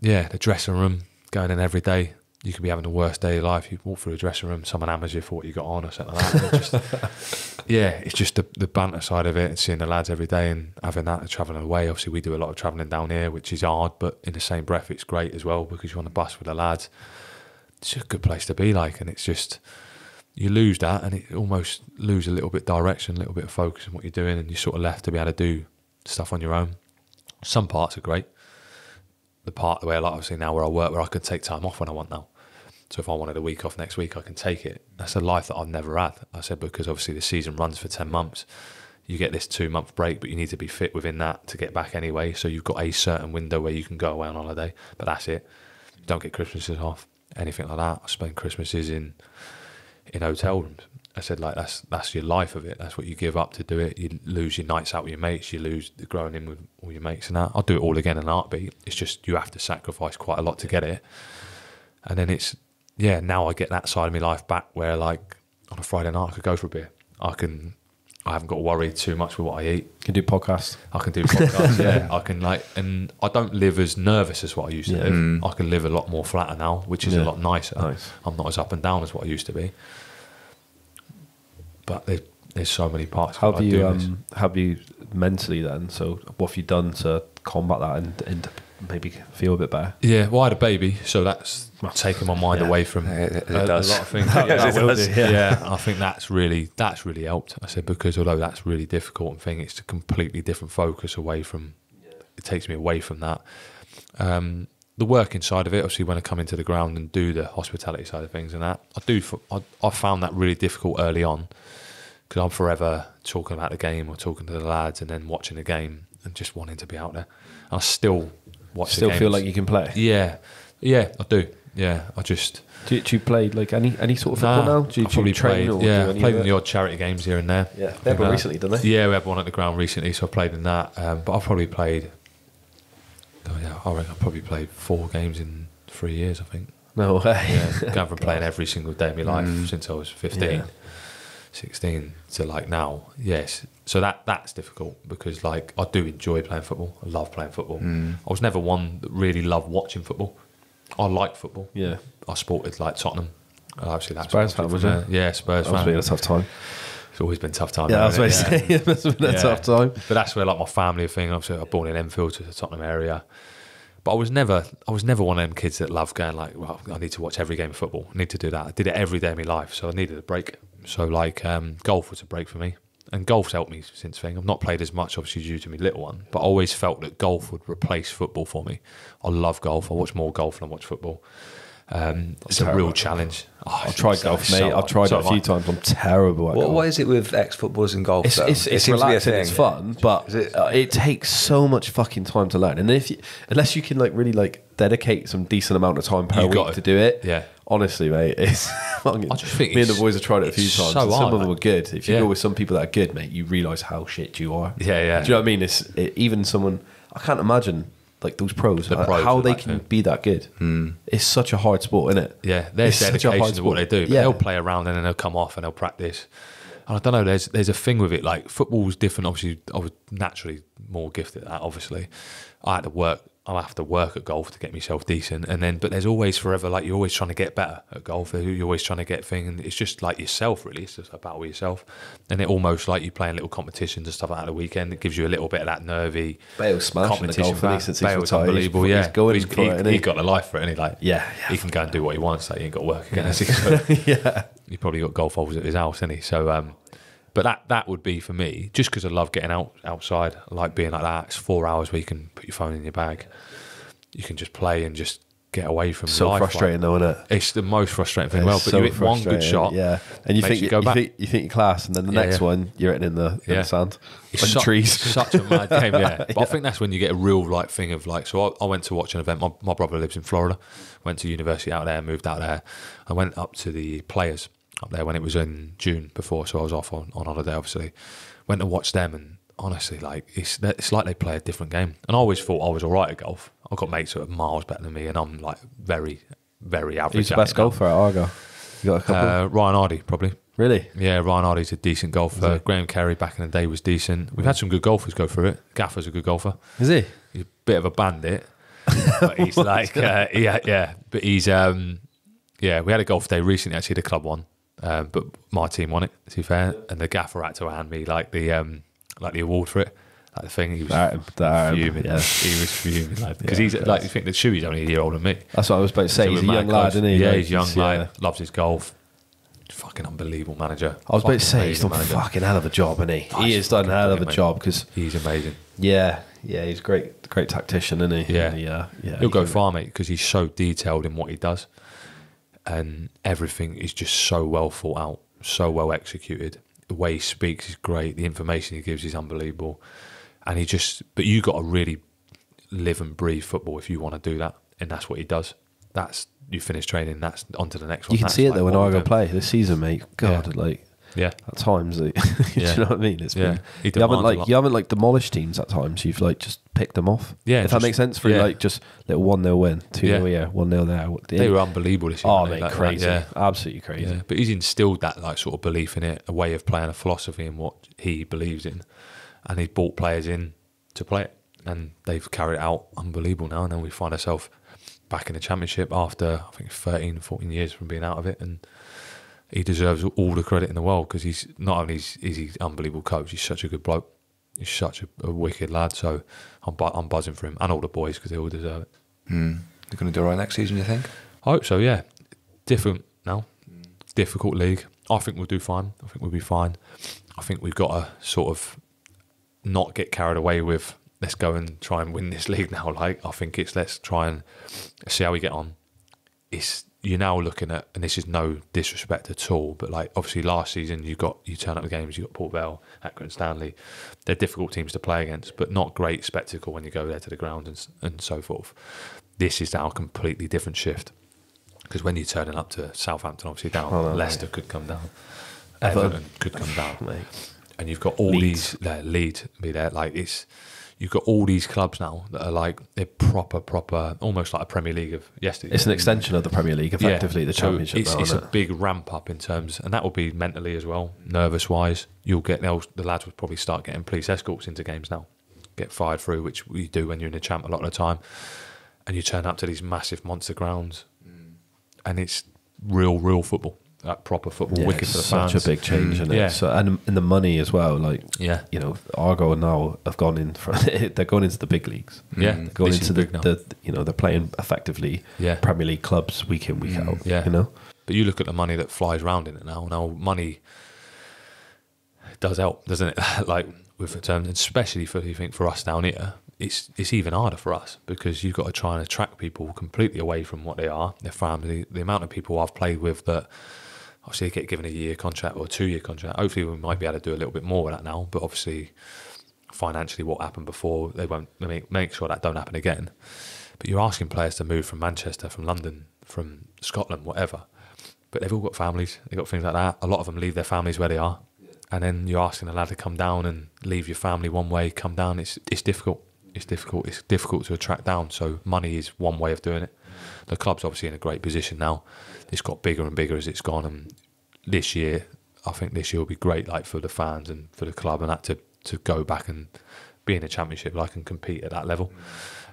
the dressing room, going in every day. You could be having the worst day of your life. You walk through the dressing room, someone hammers you for what you got on or something like that. It's just the banter side of it and seeing the lads every day and having that and travelling away. Obviously, we do a lot of travelling down here, which is hard, but in the same breath, it's great as well because you're on the bus with the lads. It's a good place to be like, and it's just... You lose that, and it almost lose a little bit of direction, a little bit of focus on what you're doing, and you're sort of left to be able to do stuff on your own. Some parts are great. The way, like obviously now where I work, where I could take time off when I want now. So if I wanted a week off next week, I can take it. That's a life that I've never had. I said, because obviously the season runs for 10 months. You get this 2-month break, but you need to be fit within that to get back anyway. So you've got a certain window where you can go away on holiday, but that's it. You don't get Christmases off, anything like that. I spend Christmases in hotel rooms. I said, like, that's your life of it. That's what you give up to do it. You lose your nights out with your mates. You lose the growing in with all your mates and that. I'll do it all again in a heartbeat. It's just you have to sacrifice quite a lot to get it. And then it's, now I get that side of my life back where, like, on a Friday night I could go for a beer. I haven't got to worry too much with what I eat. You can do podcasts. I can do podcasts, I can, like, and I don't live as nervous as what I used to live. I can live a lot more flatter now, which is a lot nicer. Nice. I'm not as up and down as what I used to be. But there's so many parts. Have you mentally then? So what have you done to combat that and to maybe feel a bit better? Yeah, well, I had a baby, so that's taken my mind away from a lot of things. I think that's really helped. I said, because although that's really difficult and thing, it's a completely different focus away from. It takes me away from that. The work inside of it, obviously, when I come into the ground and do the hospitality side of things and that, I found that really difficult early on. Because I'm forever talking about the game or talking to the lads and then watching the game and just wanting to be out there. I still watch the games. Still feel like you can play? Yeah, I do. yeah, I just... Do you play like any sort of football now? Do you, do you train, or do you play in the odd charity games here and there. Yeah, they had one recently, didn't they? Yeah, we had one at the ground recently, so I played in that. But I've probably played... I reckon I've probably played 4 games in 3 years, I think. No way. Yeah, going from playing every single day of my life since I was 15, 16 to like now. Yes. So that's difficult because like I do enjoy playing football. I love playing football. I was never one that really loved watching football. I like football. Yeah. I supported like Tottenham. Obviously that's Spurs fan, was it? Yeah, Spurs fan. That's been a tough time. It's always been a tough time. Yeah, I was going to say, it must have been a tough time. But that's where like my family thing, obviously I was born in Enfield, to the Tottenham area. But I was never one of them kids that loved going like, well, I need to watch every game of football. I need to do that. I did it every day of my life, so I needed a break. So like golf was a break for me, and golf's helped me since then. I've not played as much, obviously due to my little one, but I always felt that golf would replace football for me. I love golf. I watch more golf than I watch football. It's a real challenge. Oh, I've tried golf, mate. I've tried it a few times. I'm terrible at golf. What is it with ex-footballers and golf? It seems to be a thing. It's fun, but it takes so much fucking time to learn. And unless you can like really like dedicate some decent amount of time per week to do it, yeah. Honestly, mate, it's. I just think me and the boys have tried it a few times. So some of them are good. If you go with some people that are good, mate, you realise how shit you are. Yeah, yeah. Do you know what I mean? Even someone, I can't imagine. Like those pros, how they can be that good. It's such a hard sport, isn't it? Yeah, there's dedication to what they do. But they'll play around and then they'll come off and they'll practice. And I don't know, there's a thing with it. Like football's different. Obviously, I was naturally more gifted at that, obviously. I'll have to work at golf to get myself decent. But there's always forever, like you're always trying to get better at golf. You're always trying to get things. And it's just like yourself, really. It's just a battle with yourself. And it almost like you playing little competitions and stuff like that the weekend. It gives you a little bit of that nervy competition. Bale's unbelievable, yeah. He got a life for it, and he can go and do what he wants. Like he ain't got to work again. Yeah. He probably got golf holes at his house, hasn't he? So, but that would be for me, just because I love getting outside. I like being like that. It's 4 hours where you can put your phone in your bag. You can just play and just get away from life. So frustrating, though, isn't it? It's the most frustrating thing. But you hit one good shot, and you think you're class, and then the next one you're hitting in the sand, in the trees. Such a mad game, yeah. But I think that's when you get a real like thing of like. So I went to watch an event. My brother lives in Florida. Went to university out there, moved out there. I went up to the Players up there when it was in June before, so I was off on holiday, obviously. Went to watch them, and honestly, like it's like they play a different game. And I always thought I was all right at golf. I've got mates that are miles better than me, and I'm like very, very average. Who's the best golfer at Argyle? You got a couple? Ryan Hardy, probably. Really? Yeah, Ryan Hardy's a decent golfer. Graham Carey back in the day was decent. We've had some good golfers go through it. Gaffer's a good golfer. Is he? He's a bit of a bandit. But he's like, but he's, we had a golf day recently, actually, the club won. But my team won it, to be fair, and the gaffer had to hand me like the award for it, like the thing. He was fuming. Yeah. He was fuming because he's like, you think the Chewy's only a year older than me. That's what I was about to say. He's a young lad, isn't he? Yeah, he's young lad. Loves his golf. Fucking unbelievable manager. I was about to say he's done a fucking hell of a job, isn't he? He has done a hell of a job because he's amazing. Yeah, yeah, he's a great tactician, isn't he? Yeah, yeah. He'll go far, mate, because he's so detailed in what he does. And everything is just so well thought out, so well executed. The way he speaks is great. The information he gives is unbelievable. And he just, but you got to really live and breathe football if you want to do that. And that's what he does. That's, you finish training, that's on to the next one. You can see it though when I go play this season, mate. God, at times, do you know what I mean? It's been, you haven't demolished teams at times. You've like just picked them off. Yeah, if that makes sense for you, like just little 1-0 win, 2-0 here, 1-0 there. They were unbelievable this year. Oh, mate, like, crazy, absolutely crazy. Yeah. But he's instilled that like sort of belief in it, a way of playing, a philosophy in what he believes in, and he's brought players in to play it, and they've carried it out unbelievable now. And then we find ourselves back in the Championship after I think 13, 14 years from being out of it, and he deserves all the credit in the world because he's not only is he an unbelievable coach, he's such a good bloke. He's such a wicked lad. So I'm buzzing for him and all the boys because they all deserve it. They're going to do all right next season, you think? I hope so, yeah. Different now. Difficult league. I think we'll do fine. I think we'll be fine. I think we've got to sort of not get carried away with let's go and try and win this league now. Like I think it's let's try and see how we get on. You're now looking at, and this is no disrespect at all, but like obviously last season you turn up the games, you got Port Vale, Accrington and Stanley. They're difficult teams to play against, but not great spectacle when you go there to the ground and so forth. This is now a completely different shift. because when you're turning up to Southampton, obviously down, Leicester could come down, Everton could come down, mate. And you've got all Leeds, like it's, you've got all these clubs now that are like they're proper, almost like a Premier League of yesterday. It's an extension of the Premier League, effectively, the Championship. So it's a big ramp up in terms, and that will be mentally as well, nervous wise. You'll get, the lads will probably start getting police escorts into games now, get fired through, which we do when you're in the champ a lot of the time. And you turn up to these massive monster grounds, and it's real football. That proper football, wicked for the fans. Such a big change, isn't it? Yeah. So, and in the money as well, like, you know, Argo now have gone in for, they're going into the big leagues. Yeah. They're going into the you know, they're playing effectively Premier League clubs week in, week out. Yeah. You know? But you look at the money that flies around in it now. Now money does help, doesn't it? Like with the terms, especially for, you think, for us down here, it's even harder for us because you've got to try and attract people completely away from what they are, their family, the amount of people I've played with that obviously they get given a year contract or a 2-year contract. Hopefully we might be able to do a little bit more with that now, but obviously financially what happened before, they won't make sure that don't happen again. But you're asking players to move from Manchester, from London, from Scotland, whatever, but they've all got families, they've got things like that. A lot of them leave their families where they are, and then you're asking a lad to come down and leave your family one way, come down. It's difficult. It's difficult to attract down. So money is one way of doing it. The club's obviously in a great position now. It's got bigger and bigger as it's gone. And this year, I think this year will be great, like for the fans and for the club and that, to go back and be in a Championship, like, and compete at that level.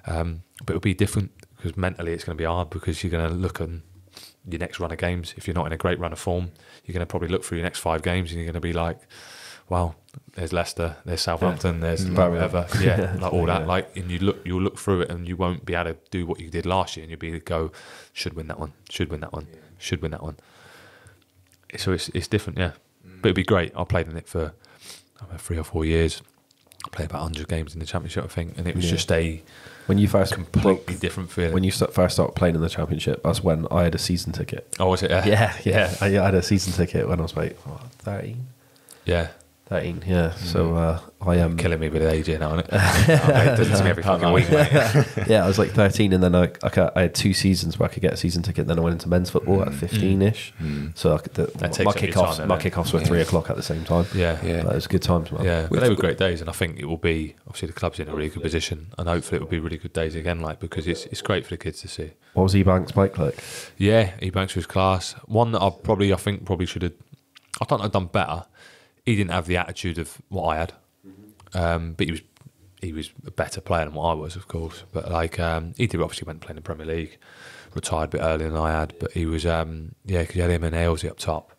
But it'll be different because mentally it's going to be hard, because you're going to look at your next run of games. If you're not in a great run of form, you're going to probably look through your next 5 games and you're going to be like, wow, there's Leicester, there's Southampton, there's whatever, like all that. Like, and you'll look through it, and you won't be able to do what you did last year, and you'll be go, should win that one, should win that one, should win that one. So it's different, but it'd be great. I played in it for 3 or 4 years. I played about 100 games in the Championship, I think, and it was just a completely different feeling. When you first started playing in the Championship, that's when I had a season ticket. Oh, was it? Yeah. I had a season ticket when I was like 13. Yeah. 13, yeah. So I am killing me with age here now, isn't it? It does it to me every fucking week, mate. Yeah, I was like 13, and then I had 2 seasons where I could get a season ticket. Then I went into men's football at 15-ish. So my kickoffs were 3 o'clock at the same time. Yeah. But it was good times, man. Yeah, but they were great days, and I think it will be, obviously the club's in a really good position, and hopefully it will be really good days again, like, because it's great for the kids to see. What was Ebanks bike like? Yeah, Ebanks was class. One that I think probably should have. I thought I'd done better. He didn't have the attitude of what I had, but he was a better player than what I was, of course. But like he did, obviously went playing in the Premier League, retired a bit earlier than I had. But he was because you had him and Ailsey up top,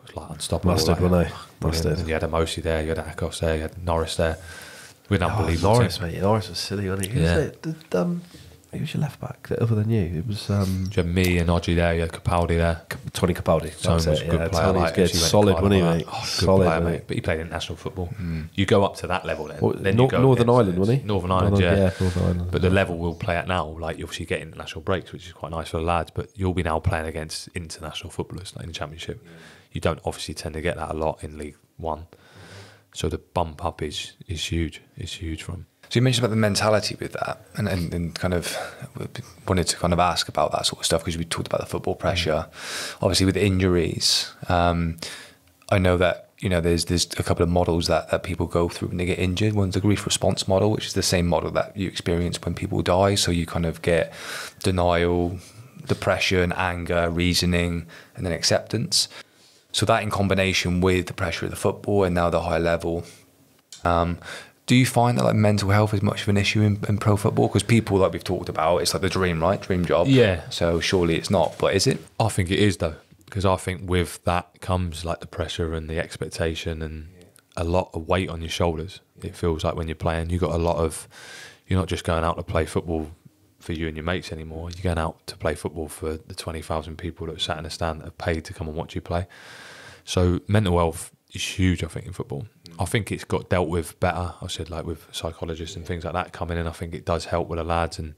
it was like unstoppable. Mustard, weren't they? Mustard. And you had a Mosey there, you had Akos there, you had Norris there. With an unbelievable Norris, team. Mate. Norris was silly, wasn't he? Who was your left back other than you? It was you had me and Odgie there, you had Capaldi there. Tony Capaldi. Tony was a good player. Like, good. Solid, wasn't he, mate? Oh, solid player, mate. But he played international football. You go up to that level then. Well, then Northern Ireland, wasn't he? Northern Ireland, yeah. Northern Ireland. But the level we'll play at now, like, you obviously get international breaks, which is quite nice for the lads, but you'll be now playing against international footballers, like in the Championship. You don't obviously tend to get that a lot in League One. So the bump up is huge. It's huge for him. So you mentioned about the mentality with that, and kind of wanted to kind of ask about that sort of stuff, because we talked about the football pressure, obviously with injuries. I know that, you know, there's a couple of models that people go through when they get injured. One's the grief response model, which is the same model that you experience when people die. So you kind of get denial, depression, anger, reasoning, and then acceptance. So that in combination with the pressure of the football and now the high level, do you find that, like, mental health is much of an issue in pro football? Because people, like we've talked about, it's like the dream, right? Dream job. Yeah. So surely it's not, but is it? I think it is, though, because I think with that comes like the pressure and the expectation and a lot of weight on your shoulders. It feels like when you're playing, you've got a lot of, you're not just going out to play football for you and your mates anymore. You're going out to play football for the 20,000 people that are sat in the stand that are paid to come and watch you play. So mental health is huge, I think, in football. I think it's got dealt with better. I said, like, with psychologists and things like that coming in, I think it does help with the lads, and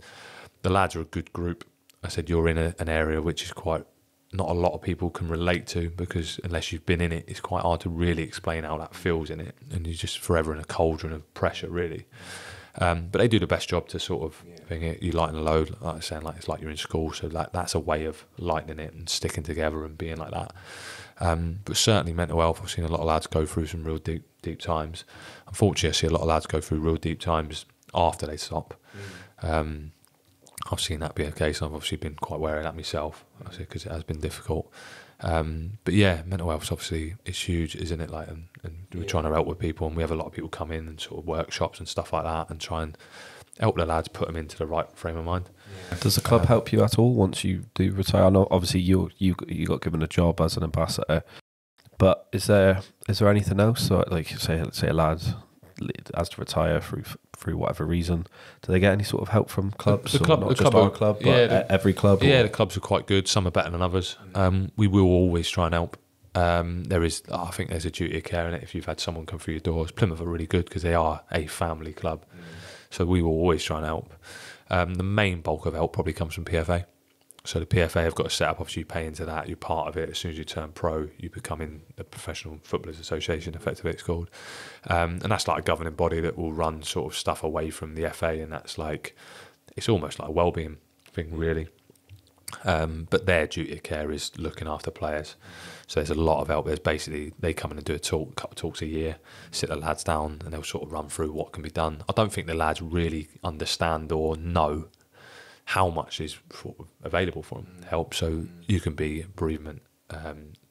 the lads are a good group. I said, you're in an area which is quite, not a lot of people can relate to, because unless you've been in it, it's quite hard to really explain how that feels in it, and you're just forever in a cauldron of pressure, really. But they do the best job to sort of bring it, you lighten the load, like I said, like it's like you're in school, so that's a way of lightening it and sticking together and being like that. But certainly mental health, I've seen a lot of lads go through some real deep times. Unfortunately, I see a lot of lads go through real deep times after they stop. I've seen that be a case. I've obviously been quite wary of that myself, because it has been difficult. But yeah, mental health obviously is huge, isn't it? Like, and we're trying to help with people, and we have a lot of people come in and sort of workshops and stuff like that, and try and help the lads put them into the right frame of mind. Does the club help you at all once you do retire? I know obviously you got given a job as an ambassador, but is there anything else? So, like, say a lad has to retire through whatever reason, do they get any sort of help from clubs? The clubs are quite good. Some are better than others. We will always try and help. I think there's a duty of care in it. If you've had someone come through your doors, Plymouth are really good because they are a family club. So we will always try and help. The main bulk of help probably comes from PFA. So the PFA have got a set up, obviously you pay into that, you're part of it. As soon as you turn pro, you become in the Professional Footballers Association, effectively it's called. And that's like a governing body that will run sort of stuff away from the FA, and that's like, it's almost like a wellbeing thing really. But their duty of care is looking after players. So there's a lot of help. There's basically, they come in and do a couple of talks a year, sit the lads down and they'll sort of run through what can be done. I don't think the lads really understand or know how much is available for them help. So you can be bereavement,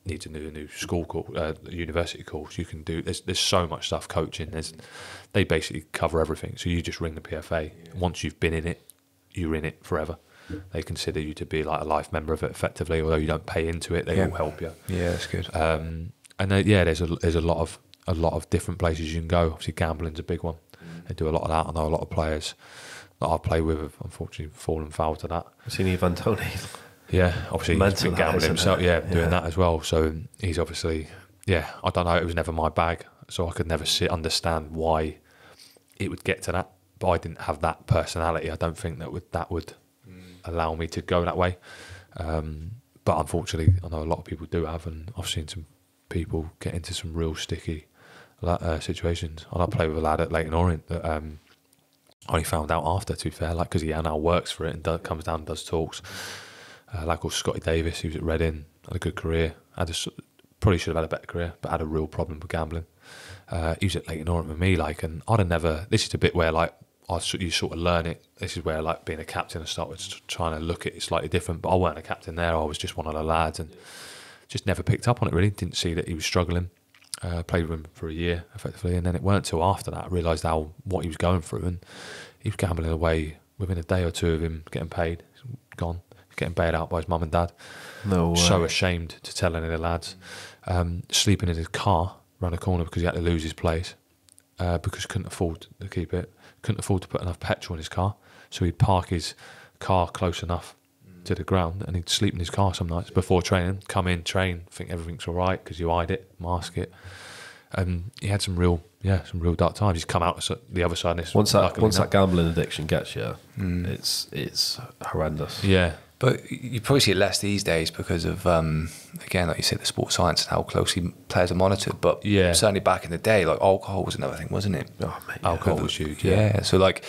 needs a new school course, university course. You can do, there's so much stuff, coaching. They basically cover everything. So you just ring the PFA. Once you've been in it, you're in it forever. They consider you to be like a life member of it effectively, although you don't pay into it. They will help you. Yeah, that's good. And there's a lot of different places you can go. Obviously, gambling's a big one. They do a lot of that. I know a lot of players that I play with have unfortunately fallen foul to that. I've seen Eamon Dolan. Yeah, obviously he's been gambling himself. Yeah, doing that as well. So he's obviously, I don't know. It was never my bag, so I could never understand why it would get to that. But I didn't have that personality. I don't think that would allow me to go that way. But unfortunately, I know a lot of people do have, and I've seen some people get into some real sticky situations. And I played with a lad at Leighton Orient that I only found out after, to be fair, like, because he now works for it and comes down and does talks. A lad called Scotty Davis, he was at Reading, had a good career, probably should have had a better career, but had a real problem with gambling. He was at Leighton Orient with me, like, and I'd have never, this is a bit where, like, you sort of learn it. This is where, like, being a captain, I started trying to look at it slightly different, but I weren't a captain there. I was just one of the lads and just never picked up on it, really. Didn't see that he was struggling. Played with him for a year, effectively, and then it weren't till after that I realised what he was going through, and he was gambling away within a day or two of him getting paid. Gone. Getting bailed out by his mum and dad. No way. So ashamed to tell any of the lads. Sleeping in his car round the corner because he had to lose his place because he couldn't afford to keep it. Couldn't afford to put enough petrol in his car, so he'd park his car close enough to the ground, and he'd sleep in his car some nights before training. Come in, train, think everything's all right because you hide it, mask it. He had some real dark times. He's come out the other side. Once that gambling addiction gets you, it's horrendous. Yeah, but you probably see it less these days because of again, like you said, the sports science and how closely players are monitored. But certainly back in the day, like alcohol was another thing, wasn't it? Oh, mate, alcohol was huge. Yeah, so like,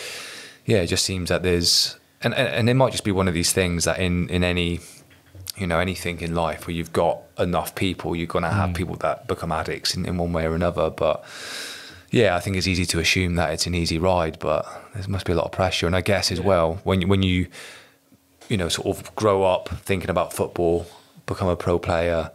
yeah, it just seems that there's and it might just be one of these things that in any, you know, anything in life where you've got enough people, you're going to have people that become addicts in one way or another. But yeah, I think it's easy to assume that it's an easy ride, but there must be a lot of pressure. And I guess as well, when you sort of grow up thinking about football, become a pro player,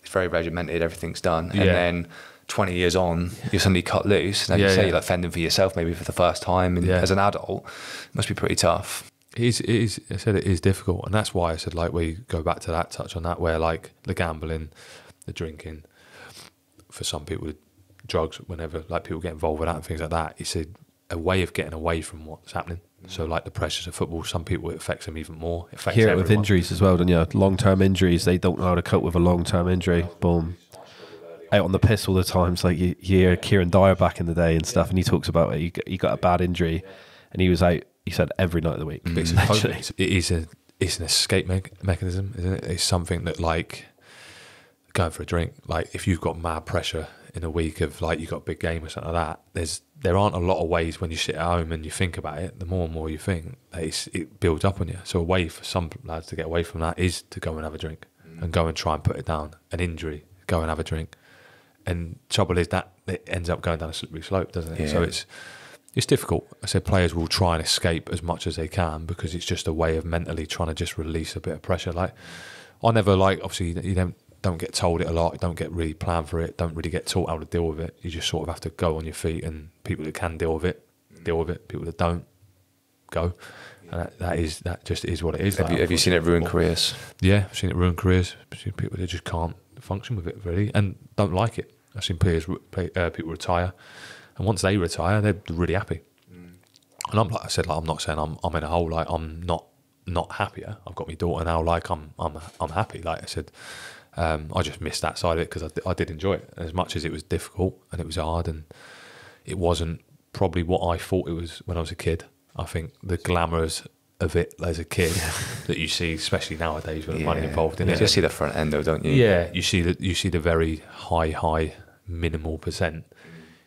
it's very regimented, everything's done. And then 20 years on, you're suddenly cut loose. And you're like fending for yourself maybe for the first time. And as an adult, it must be pretty tough. It is, I said it is difficult. And that's why I said, like, we go back to that, touch on that, where like the gambling, the drinking, for some people, drugs, whenever like people get involved with that and things like that, it's a way of getting away from what's happening. So like the pressures of football, some people it affects them even more. It affects everyone. With injuries as well, don't you? Long-term injuries, they don't know how to cope with a long-term injury. Boom. Out on the piss all the time. It's like you hear Kieran Dyer back in the day and stuff, and he talks about it. He got a bad injury and he was out, he said, every night of the week. It's an escape mechanism, isn't it? It's something that, like, going for a drink, like if you've got mad pressure in a week of like, you've got a big game or something like that, there aren't a lot of ways when you sit at home and you think about it, the more and more you think, it builds up on you. So a way for some lads to get away from that is to go and have a drink and go and try and put it down. An injury, go and have a drink. And trouble is that it ends up going down a slippery slope, doesn't it? Yeah. So it's difficult. I said players will try and escape as much as they can because it's just a way of mentally trying to just release a bit of pressure. Like I never, like, obviously you don't get told it a lot, don't get really planned for it, don't really get taught how to deal with it. You just sort of have to go on your feet, and people that can deal with it, people that don't, go. And that just is what it is. Have you seen it ruin careers? Yeah, I've seen it ruin careers. I've seen people that just can't function with it really and don't like it. I've seen players, people retire, and once they retire, they're really happy. Mm. And I'm like I said, like I'm not saying I'm in a hole. Like I'm not happier. I've got my daughter now. Like I'm happy. Like I said, I just missed that side of it because I did enjoy it as much as it was difficult and it was hard and it wasn't probably what I thought it was when I was a kid. I think the glamours of it as a kid that you see, especially nowadays with the money involved in it. You just see the front end though, don't you? Yeah, you see the very high minimal percent.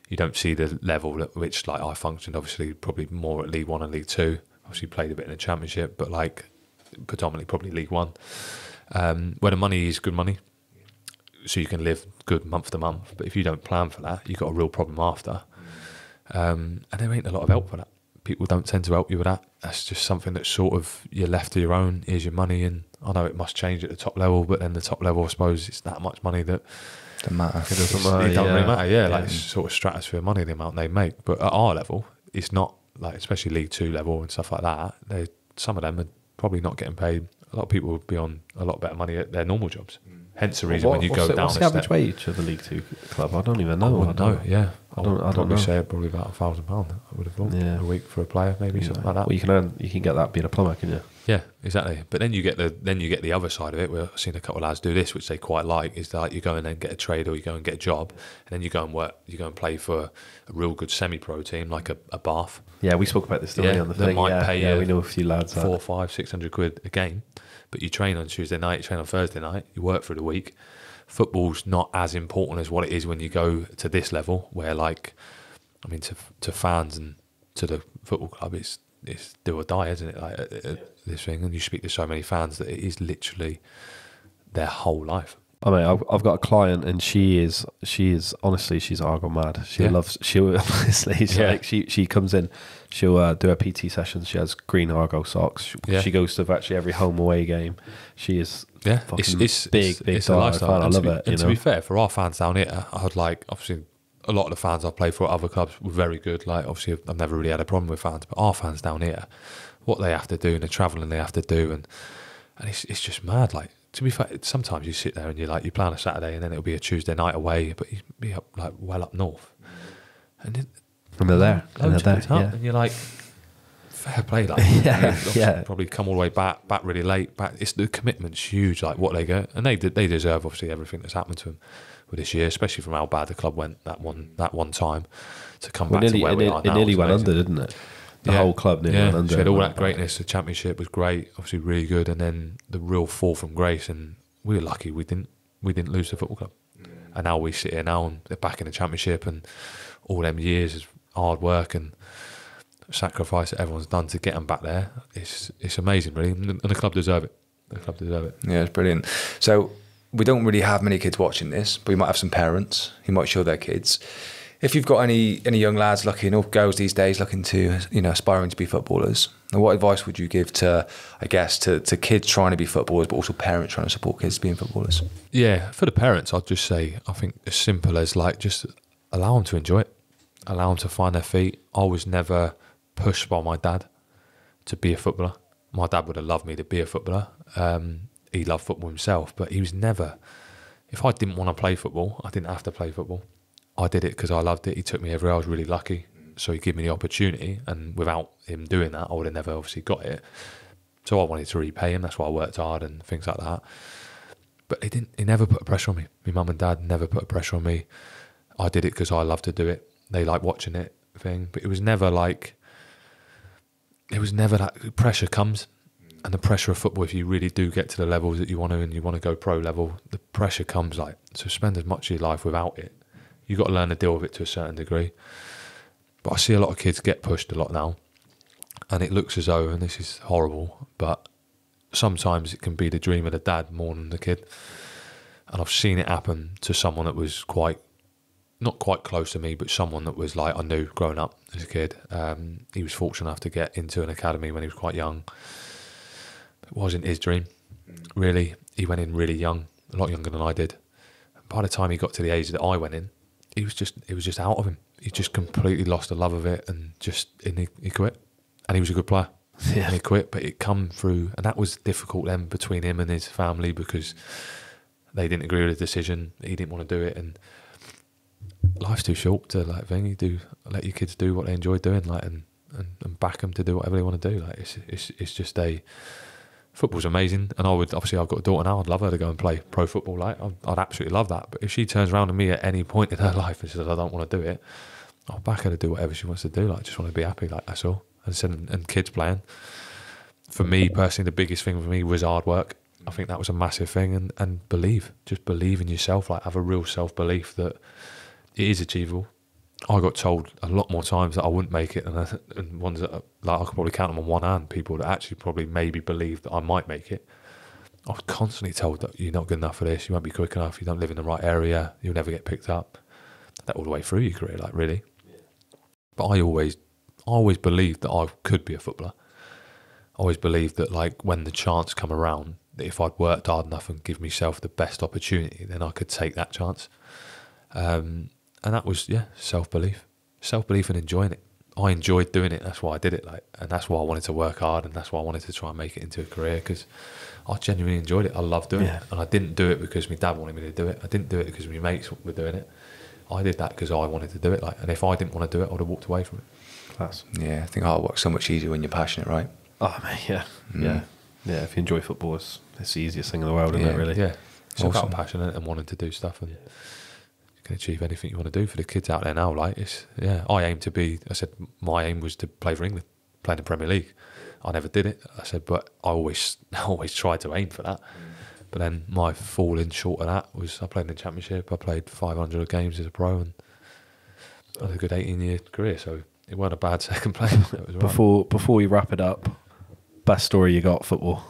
You don't see the level at which like I functioned, obviously probably more at League One and League Two. Obviously played a bit in the Championship, but like predominantly probably League One. Where the money is good money, so you can live good month to month. But if you don't plan for that, you've got a real problem after. And there ain't a lot of help for that. People don't tend to help you with that. That's just something that's sort of, you're left to your own, here's your money, and I know it must change at the top level, but then the top level, I suppose, it's that much money that doesn't matter. It doesn't matter, really matter, yeah. Like, it's sort of stratosphere money, the amount they make. But at our level, it's not, like, especially League Two level and stuff like that, some of them are probably not getting paid. A lot of people would be on a lot better money at their normal jobs. Hence the reason when you go down a step. What's the average wage of the League Two club? I don't even know. I don't know. Say probably about £1,000. I would have thought a week for a player, maybe something like that. Well, you can get that being a plumber, can you? Yeah, exactly. But then you get the other side of it. Where I've seen a couple of lads do this, which they quite like. Is that you go and then get a trade, or you go and get a job, and then you go and work. You go and play for a real good semi-pro team like a Bath. Yeah, we spoke about this story on the thing. They might pay you. We know a few lads 400, 500, 600 quid a game. But you train on Tuesday night, you train on Thursday night, you work through the week. Football's not as important as what it is when you go to this level where, like, I mean, to fans and to the football club, it's do or die, isn't it? Like this thing, and you speak to so many fans that it is literally their whole life. I mean, I've got a client, and she is honestly, she's Argyle mad. She loves, she comes in, she'll do her PT sessions. She has green Argyle socks. She goes to virtually every home away game. She is fucking big lifestyle. I love it. And to be fair, for our fans down here, I'd like, obviously a lot of the fans I've played for at other clubs were very good. Like obviously, I've never really had a problem with fans, but our fans down here, what they have to do and the travelling they have to do, and it's just mad, like. To be fair, sometimes you sit there and you're like, you plan a Saturday and then it'll be a Tuesday night away, but you'd be up like well up north, and they're there, and you're like, fair play, like probably come all the way back really late. Back, it's the commitment's huge, like what they get, and they deserve obviously everything that's happened to them with this year, especially from how bad the club went that one time to come back to where we are now. It nearly went under, didn't it? The whole club nearly went under. She had all that greatness. The Championship was great, obviously really good, and then the real fall from grace. And we were lucky we didn't lose the football club. Yeah. And now we sit here now and they're back in the Championship, and all them years of hard work and sacrifice that everyone's done to get them back there. It's amazing, really, and the club deserve it. The club deserve it. Yeah, it's brilliant. So we don't really have many kids watching this, but we might have some parents who might show their kids. If you've got any young lads looking, or girls these days looking to, aspiring to be footballers, what advice would you give to, I guess, to kids trying to be footballers, but also parents trying to support kids being footballers? Yeah, for the parents, I'd just say, I think as simple as like, just allow them to enjoy it. Allow them to find their feet. I was never pushed by my dad to be a footballer. My dad would have loved me to be a footballer. He loved football himself, but he was never, if I didn't want to play football, I didn't have to play football. I did it because I loved it. He took me everywhere. I was really lucky. So he gave me the opportunity, and without him doing that, I would have never obviously got it. So I wanted to repay him. That's why I worked hard and things like that. But he never put a pressure on me. My mum and dad never put a pressure on me. I did it because I love to do it. They like watching it thing. But it was never like, it was never that pressure comes. And the pressure of football, if you really do get to the levels that you want to, and you want to go pro level, the pressure comes like, so spend as much of your life without it. You've got to learn to deal with it to a certain degree. But I see a lot of kids get pushed a lot now, and it looks as though, and this is horrible, but sometimes it can be the dream of the dad more than the kid. And I've seen it happen to someone that was quite, not quite close to me, but someone that was like I knew growing up as a kid. He was fortunate enough to get into an academy when he was quite young. It wasn't his dream, really. He went in really young, a lot younger than I did. And by the time he got to the age that I went in, it was just out of him. He just completely lost the love of it and he quit. And he was a good player. Yeah. And he quit, but it come through, and that was difficult then between him and his family because they didn't agree with his decision. He didn't want to do it, and life's too short to like thing. You do let your kids do what they enjoy doing, like and back them to do whatever they want to do. Like it's just a football's amazing, and I would obviously I've got a daughter now. I'd love her to go and play pro football. Like I'd absolutely love that. But if she turns around to me at any point in her life and says I don't want to do it, I'll back her to do whatever she wants to do. Like I just want to be happy. Like that's all. And kids playing. For me personally, the biggest thing for me was hard work. I think that was a massive thing, and believe, just believe in yourself. Like have a real self-belief that it is achievable. I got told a lot more times that I wouldn't make it, and ones that like I could probably count them on one hand, people that actually probably maybe believed that I might make it. I was constantly told that you're not good enough for this, you won't be quick enough, you don't live in the right area, you'll never get picked up. That all the way through your career, like really. Yeah. But I always believed that I could be a footballer. I always believed that like when the chance come around, that if I'd worked hard enough and give myself the best opportunity, then I could take that chance. And that was, yeah, self-belief. Self-belief and enjoying it. I enjoyed doing it. That's why I did it. Like, and that's why I wanted to work hard, and that's why I wanted to try and make it into a career, because I genuinely enjoyed it. I loved doing it. And I didn't do it because my dad wanted me to do it. I didn't do it because my mates were doing it. I did that because I wanted to do it. Like, and if I didn't want to do it, I would have walked away from it. Class. Yeah, I think hard work's so much easier when you're passionate, right? Oh, man, yeah. Mm. Yeah. Yeah, if you enjoy football, it's the easiest thing in the world, isn't it, really? Yeah. It's awesome. About passionate and wanting to do stuff, and you can achieve anything you want to do. For the kids out there now, like, it's, yeah, my aim was to play for England, play in the Premier League. I never did it. I said, but I always tried to aim for that. But then my falling short of that was I played in the Championship. I played 500 games as a pro, and I had a good 18-year career, so it weren't a bad second play. It was before we wrap it up, best story you got, football?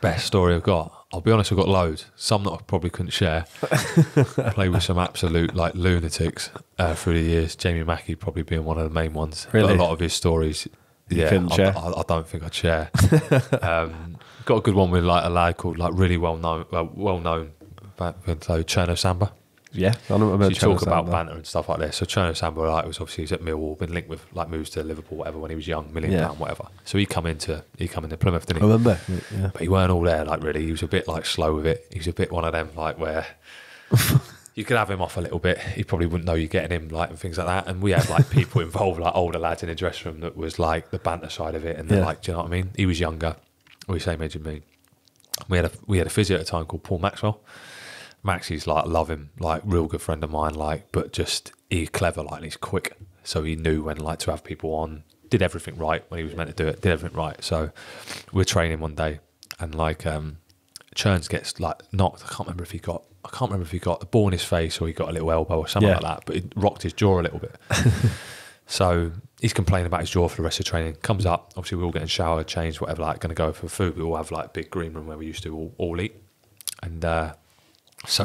Best story I've got? I'll be honest, I've got loads. Some that I probably couldn't share. Played with some absolute like lunatics through the years. Jamie Mackie probably being one of the main ones. Really? But a lot of his stories, I don't think I'd share. Got a good one with like a lad called like really well known back then, so Cherno Samba. Yeah, I don't remember. So you talk about banter and stuff like this. So Cherno Samba, like, was obviously, he was at Millwall, been linked with like moves to Liverpool, whatever, when he was young, £1 million, whatever. So he come into Plymouth, didn't he? I remember. Yeah. But he weren't all there, like, really. He was a bit like slow with it. He was a bit one of them, like, where you could have him off a little bit. He probably wouldn't know you're getting him, like, and things like that. And we had like people involved, like older lads in the dressing room, that was like the banter side of it, and they're like, do you know what I mean? He was younger. We same age as me. We had a physio at the time called Paul Maxwell. Maxie's like, love him, like real good friend of mine, like, but just he's clever, like, and he's quick, so he knew when like to have people on. Did everything right when he was meant to do it. Did everything right. So we're training one day, and like Churns gets like knocked. I can't remember if he got the ball in his face, or he got a little elbow or something like that, but it rocked his jaw a little bit. So he's complaining about his jaw for the rest of training. Comes up, obviously we're all getting showered, changed, whatever, like going to go for food. We all have like big green room where we used to all eat, and so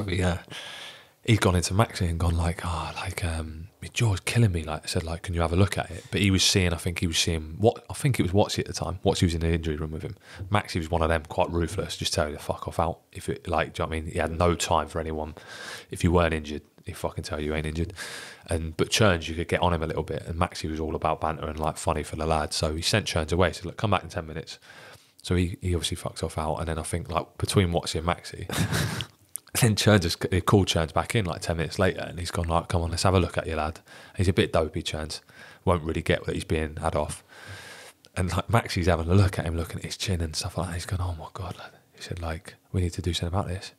he'd gone into Maxi and gone like, my jaw's killing me. Like I said, like, can you have a look at it? But he was seeing, I think it was Watchy at the time. Watchy was in the injury room with him. Maxi was one of them, quite ruthless, just tell you to fuck off out. If it, like, do you know what I mean? He had no time for anyone. If you weren't injured, he'd fucking tell you ain't injured. But Churns, you could get on him a little bit, and Maxi was all about banter and like funny for the lad. So he sent Churns away. He said, look, come back in 10 minutes. So he obviously fucked off out. And then I think like between Watchy and Maxi, then he called Churns back in like 10 minutes later, and he's gone like, come on, let's have a look at you, lad. And he's a bit dopey, Churns. Won't really get that he's being had off. And like Maxie's having a look at him, looking at his chin and stuff like that. He's gone, oh my God, lad. He said, like, we need to do something about this.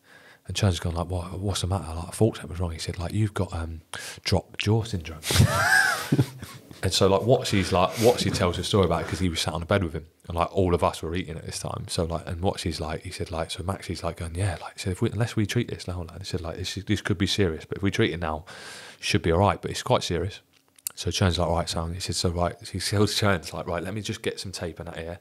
And Churns has gone like, what's the matter? Like, I thought something was wrong. He said, like, you've got drop jaw syndrome. And so like Watchy's like, Watchy tells a story about it because he was sat on the bed with him and like all of us were eating at this time. So like, and Watchy's like, he said like, so Maxie's like going, yeah, like, so if we, unless we treat this now, like, he said like, this could be serious, but if we treat it now, it should be all right, but it's quite serious. So Chern's like, all right, son. He said, so right, he tells Chern's like, right, let me just get some tape in that ear.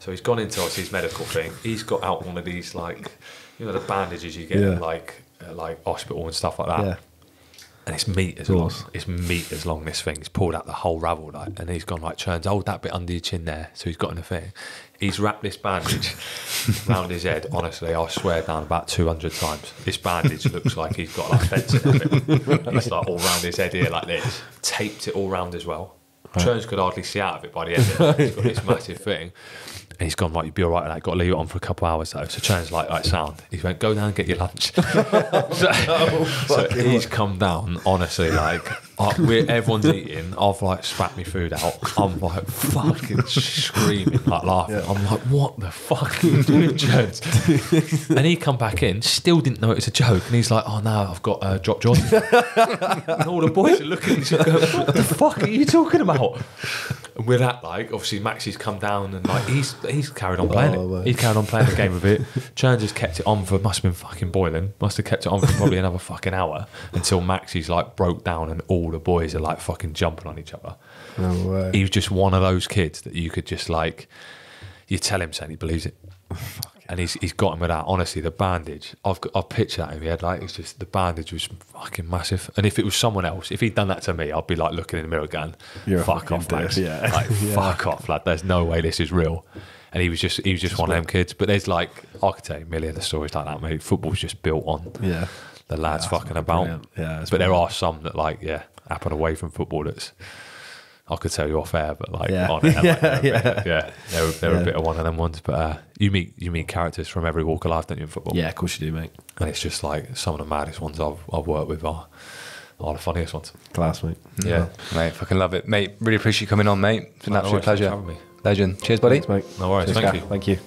So he's gone into his medical thing. He's got out one of these like, you know, the bandages you get in like hospital and stuff like that. Yeah. And it's meters long. It's meters long, this thing. He's pulled out the whole ravel, like, and he's gone like, Churns, hold that bit under your chin there. So he's got in a thing. He's wrapped this bandage round his head, honestly, I swear down about 200 times. This bandage looks like he's got like fencing on it. And it's like all round his head here like this. Taped it all round as well. Right. Churns could hardly see out of it by the end of it. He's got this massive thing. And he's gone, like, you'd be all right with that. Got to leave it on for a couple of hours, though. So Chern's like, right, sound. He went, go down and get your lunch. So he's come down, honestly, like, everyone's eating. I've, like, spat my food out. I'm, like, fucking screaming, like, laughing. Yeah. I'm like, what the fuck are you doing, Chern's? And he come back in, still didn't know it was a joke. And he's like, oh, no, I've got drop jaws. And all the boys are looking at each other going, what the fuck are you talking about? And with that, like, obviously, Maxie's come down and, like, he's carried on playing it. He's carried on playing the game with it. Churn just kept it on for, must have been fucking boiling. Must have kept it on for probably another fucking hour until Maxie's like broke down and all the boys are like fucking jumping on each other. No way. He was just one of those kids that you could just like, you tell him something, he believes it. And he's got him with that. Honestly, the bandage, I've pictured that in my head. Like, it's just, the bandage was fucking massive. And if it was someone else, if he'd done that to me, I'd be like looking in the mirror going, fuck off, lad. Yeah. Like, fuck off, lad. There's no way this is real. And he was just one of them kids. But there's like, I could tell you a million of stories like that, mate. Football's just built on the lads fucking about. Yeah, but there are some that like, happen away from football that's, I could tell you off air, but like on air, like they're a bit of one of them ones. But you meet characters from every walk of life, don't you, in football? Yeah, of course you do, mate. And it's just like some of the maddest ones I've worked with are the funniest ones. Class, mate. Yeah, mate, fucking love it, mate. Really appreciate you coming on, mate. It's been an absolute pleasure. Legend. Cheers, buddy. Thanks, mate. No worries. Cheers, thank you.